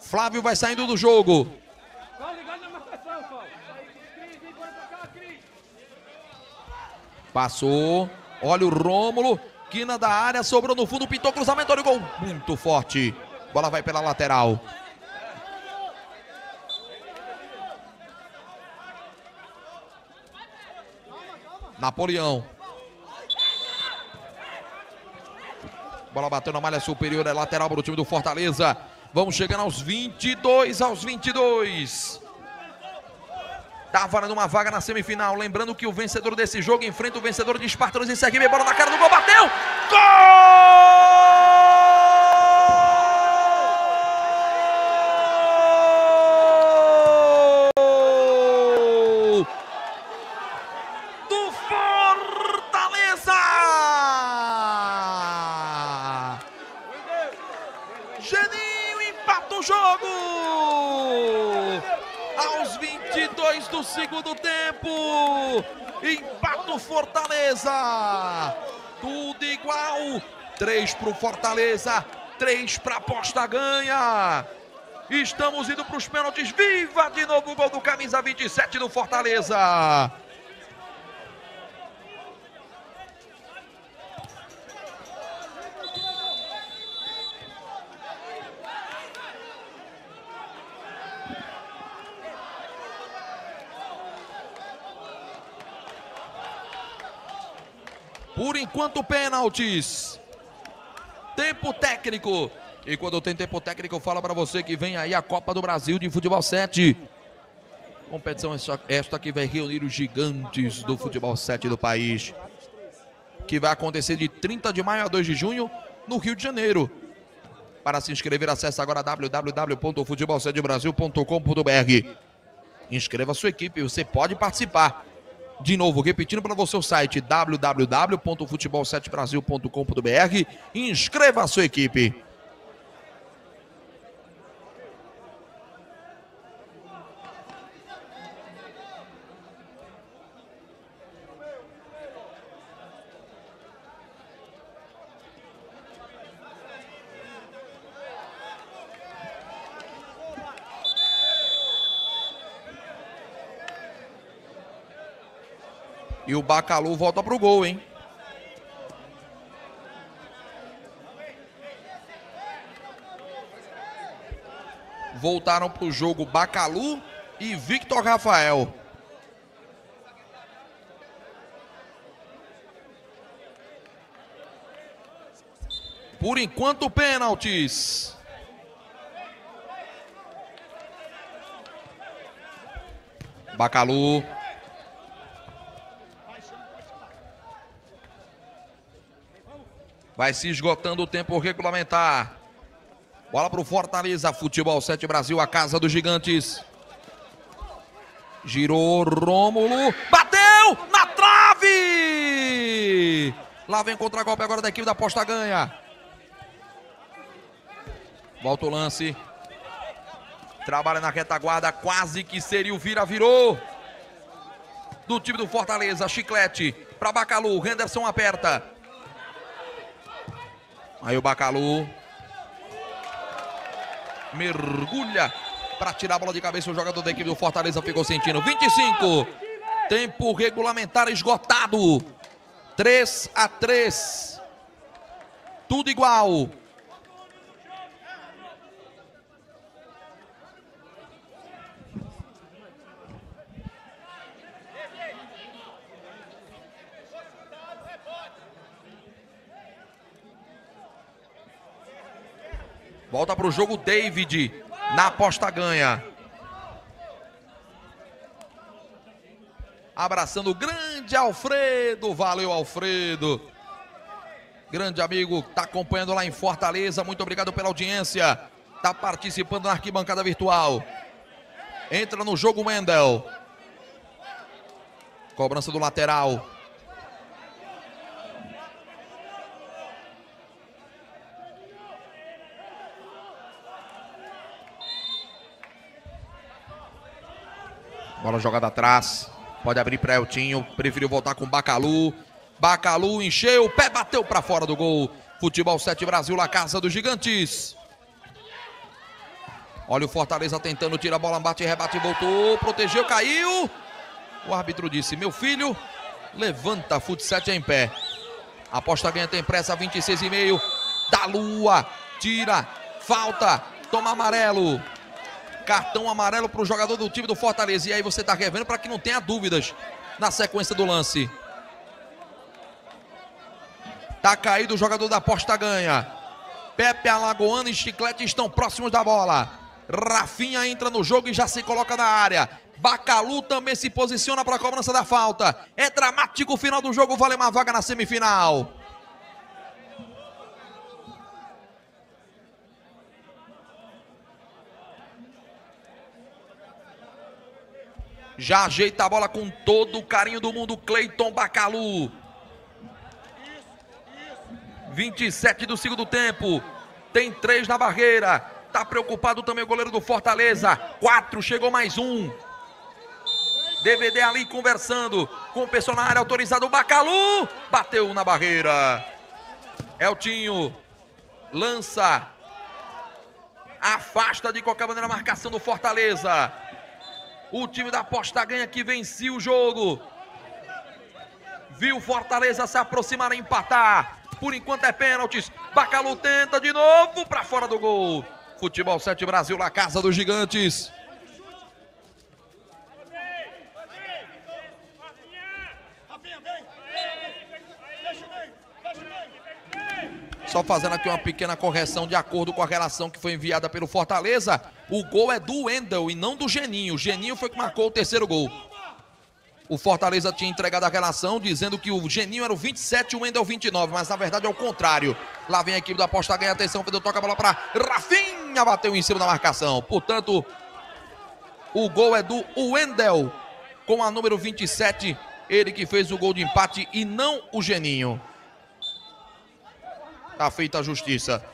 Flávio vai saindo do jogo. Passou, olha o Rômulo, quina da área, sobrou no fundo, pintou cruzamento, olha o gol, muito forte. Bola vai pela lateral. Napoleão. Bola bateu na malha superior, é lateral para o time do Fortaleza. Vamos chegando aos vinte e dois, aos vinte e dois. Tá valendo uma vaga na semifinal. Lembrando que o vencedor desse jogo enfrenta o vencedor de Espartanos e C R B. Bola na cara do gol, bateu! Gol! Do Fortaleza! Geninho empata o jogo! Aos vinte e dois do segundo tempo, empata o Fortaleza! Tudo igual, três para o Fortaleza, três para a Aposta Ganha. Estamos indo para os pênaltis, viva de novo o gol do camisa vinte e sete do Fortaleza! Por enquanto, pênaltis. Tempo técnico. E quando tem tempo técnico, eu falo para você que vem aí a Copa do Brasil de Futebol sete. Competição esta que vai reunir os gigantes do Futebol sete do país. Que vai acontecer de trinta de maio a dois de junho no Rio de Janeiro. Para se inscrever, acesse agora w w w ponto futebol sete brasil ponto com ponto b r. Inscreva a sua equipe e você pode participar. De novo, repetindo para você o site w w w ponto futebol sete brasil ponto com ponto b r. Inscreva a sua equipe. E o Bacalhau volta pro gol, hein? Voltaram pro jogo Bacalhau e Victor Rafael. Por enquanto, pênaltis. Bacalhau. Vai se esgotando o tempo regulamentar. Bola para o Fortaleza. Futebol sete Brasil, a casa dos gigantes. Girou Rômulo. Bateu na trave! Lá vem contra-golpe agora da equipe da Aposta Ganha. Volta o lance. Trabalha na retaguarda. Quase que seria o vira, virou. Do time do Fortaleza. Chiclete para Bacalhau. Henderson aperta. Aí o Bacalhau mergulha para tirar a bola de cabeça. O jogador da equipe do Fortaleza ficou sentindo. vinte e cinco. Tempo regulamentar esgotado. três a três. Tudo igual. Volta para o jogo David, na Aposta Ganha. Abraçando o grande Alfredo. Valeu, Alfredo. Grande amigo, está acompanhando lá em Fortaleza. Muito obrigado pela audiência. Está participando na arquibancada virtual. Entra no jogo Wendel. Cobrança do lateral. Bola jogada atrás, pode abrir para Eltinho, preferiu voltar com Bacalhau. Bacalhau encheu, o pé bateu para fora do gol. Futebol sete Brasil, na casa dos gigantes. Olha o Fortaleza tentando, tira a bola, bate, rebate, voltou, protegeu, caiu. O árbitro disse, meu filho, levanta, fut sete em pé. Aposta Ganha tem pressa, vinte e seis e meio, da Lua, tira, falta, toma amarelo. Cartão amarelo para o jogador do time do Fortaleza. E aí você está revendo para que não tenha dúvidas na sequência do lance. Está caído o jogador da Aposta Ganha. Pepe, Alagoano e Chiclete estão próximos da bola. Rafinha entra no jogo e já se coloca na área. Bacalhau também se posiciona para a cobrança da falta. É dramático o final do jogo, vale uma vaga na semifinal. Já ajeita a bola com todo o carinho do mundo, Cleiton Bacalhau. vinte e sete do segundo tempo. Tem três na barreira. Tá preocupado também o goleiro do Fortaleza. Quatro, chegou mais um. D V D ali conversando com o pessoal na área, autorizado o Bacalhau. Bateu na barreira. Eltinho lança. Afasta de qualquer maneira a marcação do Fortaleza. O time da Aposta Ganha que venceu o jogo. Viu Fortaleza se aproximar e empatar. Por enquanto é pênaltis. Bacalhau tenta de novo para fora do gol. Futebol sete Brasil na casa dos gigantes. Só fazendo aqui uma pequena correção de acordo com a relação que foi enviada pelo Fortaleza. O gol é do Wendel e não do Geninho. O Geninho foi que marcou o terceiro gol. O Fortaleza tinha entregado a relação dizendo que o Geninho era o vinte e sete e o Wendel vinte e nove, mas na verdade é o contrário. Lá vem a equipe da Aposta Ganha, atenção, Pedro toca a bola para Rafinha, bateu em cima da marcação. Portanto, o gol é do Wendel com a número vinte e sete, ele que fez o gol de empate e não o Geninho. Tá feita a justiça.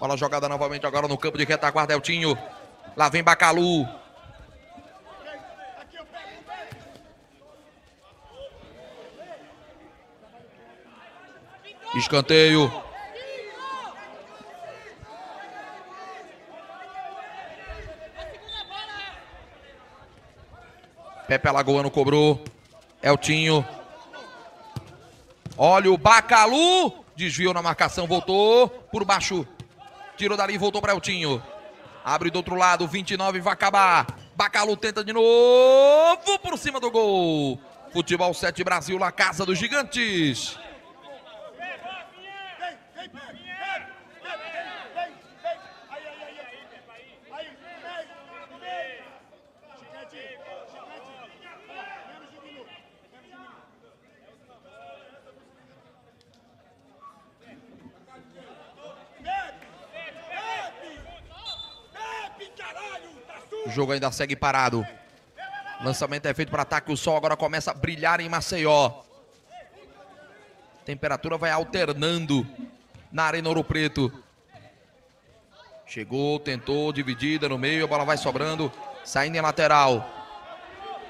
Bola jogada novamente agora no campo de retaguarda, Eltinho. Lá vem Bacalu. Escanteio. Pepe Alagoano cobrou. Eltinho. Olha o Bacalu. Desviou na marcação, voltou por baixo. Tirou dali e voltou para Eltinho. Abre do outro lado, vinte e nove vai acabar. Bacalu tenta de novo por cima do gol. Futebol sete Brasil na casa dos gigantes. O jogo ainda segue parado. Lançamento é feito para ataque. O sol agora começa a brilhar em Maceió. Temperatura vai alternando na Arena Ouro Preto. Chegou, tentou, dividida no meio. A bola vai sobrando, saindo em lateral.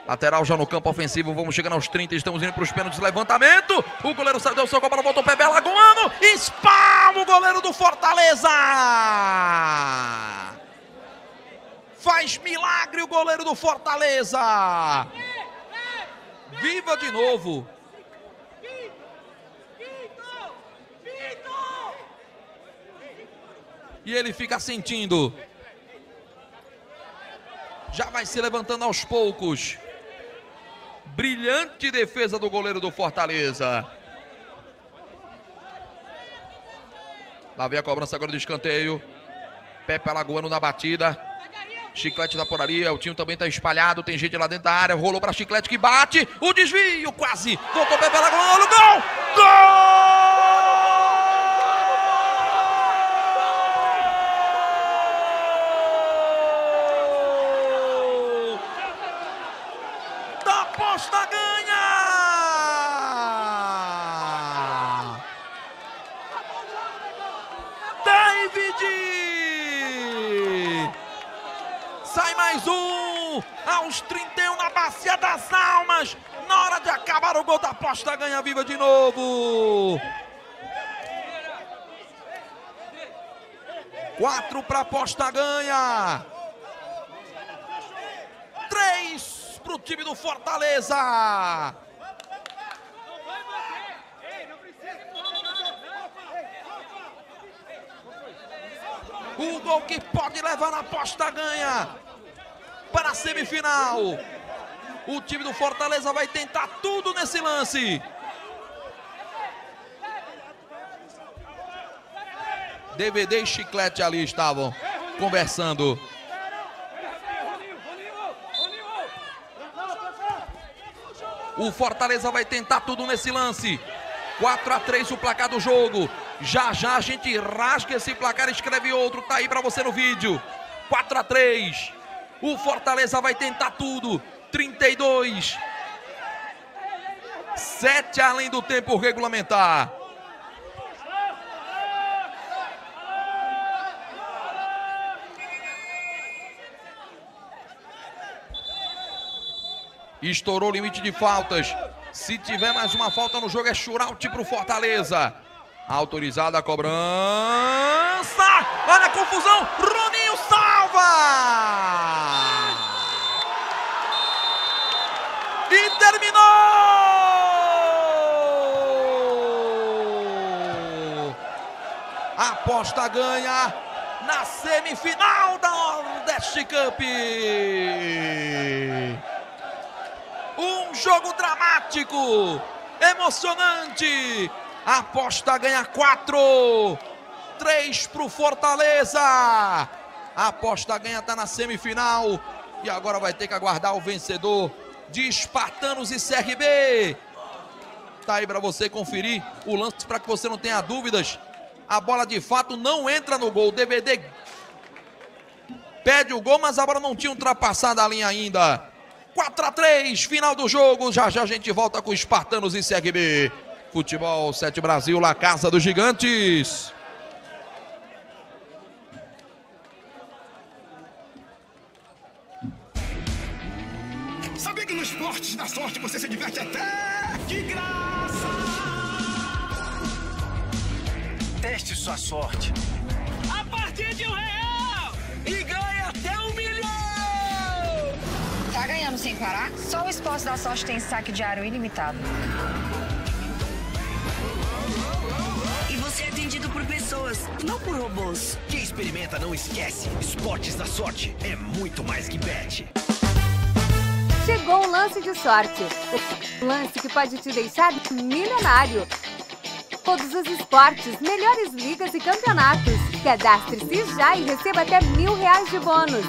Lateral já no campo ofensivo. Vamos chegando aos trinta. Estamos indo para os pênaltis. Levantamento. O goleiro saiu, deu seu gol. A bola voltou. Pepe Alagoano. Espalma o goleiro do Fortaleza. Faz milagre o goleiro do Fortaleza. Viva de novo. E ele fica sentindo. Já vai se levantando aos poucos. Brilhante defesa do goleiro do Fortaleza. Lá vem a cobrança agora do escanteio. Pepe Alagoano na batida. Chiclete tá por ali, Eltinho também tá espalhado, tem gente lá dentro da área, rolou pra Chiclete que bate, o desvio quase, voltou Pepe Alagoano, gol! Gol! Da Aposta Ganha! David! Sai mais um, aos trinta e um na Bacia das Almas, na hora de acabar o gol da Aposta Ganha, viva de novo. quatro para Aposta Ganha, três para o time do Fortaleza. O gol que pode levar na Aposta Ganha para a semifinal. O time do Fortaleza vai tentar tudo nesse lance. D V D e Chiclete ali estavam conversando. O Fortaleza vai tentar tudo nesse lance. quatro a três o placar do jogo. Já já a gente rasga esse placar, escreve outro, tá aí pra você no vídeo. quatro a três. O Fortaleza vai tentar tudo. trinta e dois. sete além do tempo regulamentar. Estourou o limite de faltas. Se tiver mais uma falta no jogo é shootout pro Fortaleza. Autorizada a cobrança. Olha a confusão. Roninho salva. E terminou. Aposta Ganha na semifinal da Nordeste Cup. Um jogo dramático, emocionante. Aposta Ganha quatro, três para o Fortaleza. Aposta Ganha está na semifinal e agora vai ter que aguardar o vencedor de Espartanos e C R B. Tá aí para você conferir o lance para que você não tenha dúvidas. A bola de fato não entra no gol. O D V D pede o gol, mas a bola não tinha ultrapassado a linha ainda. quatro a três, final do jogo. Já já a gente volta com Espartanos e C R B. Futebol sete Brasil, lá casa dos gigantes. Sabia que no Esportes da Sorte você se diverte até de graça? Teste sua sorte a partir de um real e ganhe até um milhão. Tá ganhando sem parar? Só o Esportes da Sorte tem saque diário ilimitado. E você é atendido por pessoas, não por robôs. Quem experimenta não esquece. Esportes da Sorte é muito mais que bet. Chegou o lance de sorte. O lance que pode te deixar milionário. Todos os esportes, melhores ligas e campeonatos. Cadastre-se já e receba até mil reais de bônus.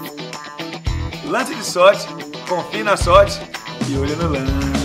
Lance de sorte, confie na sorte e olha no lance.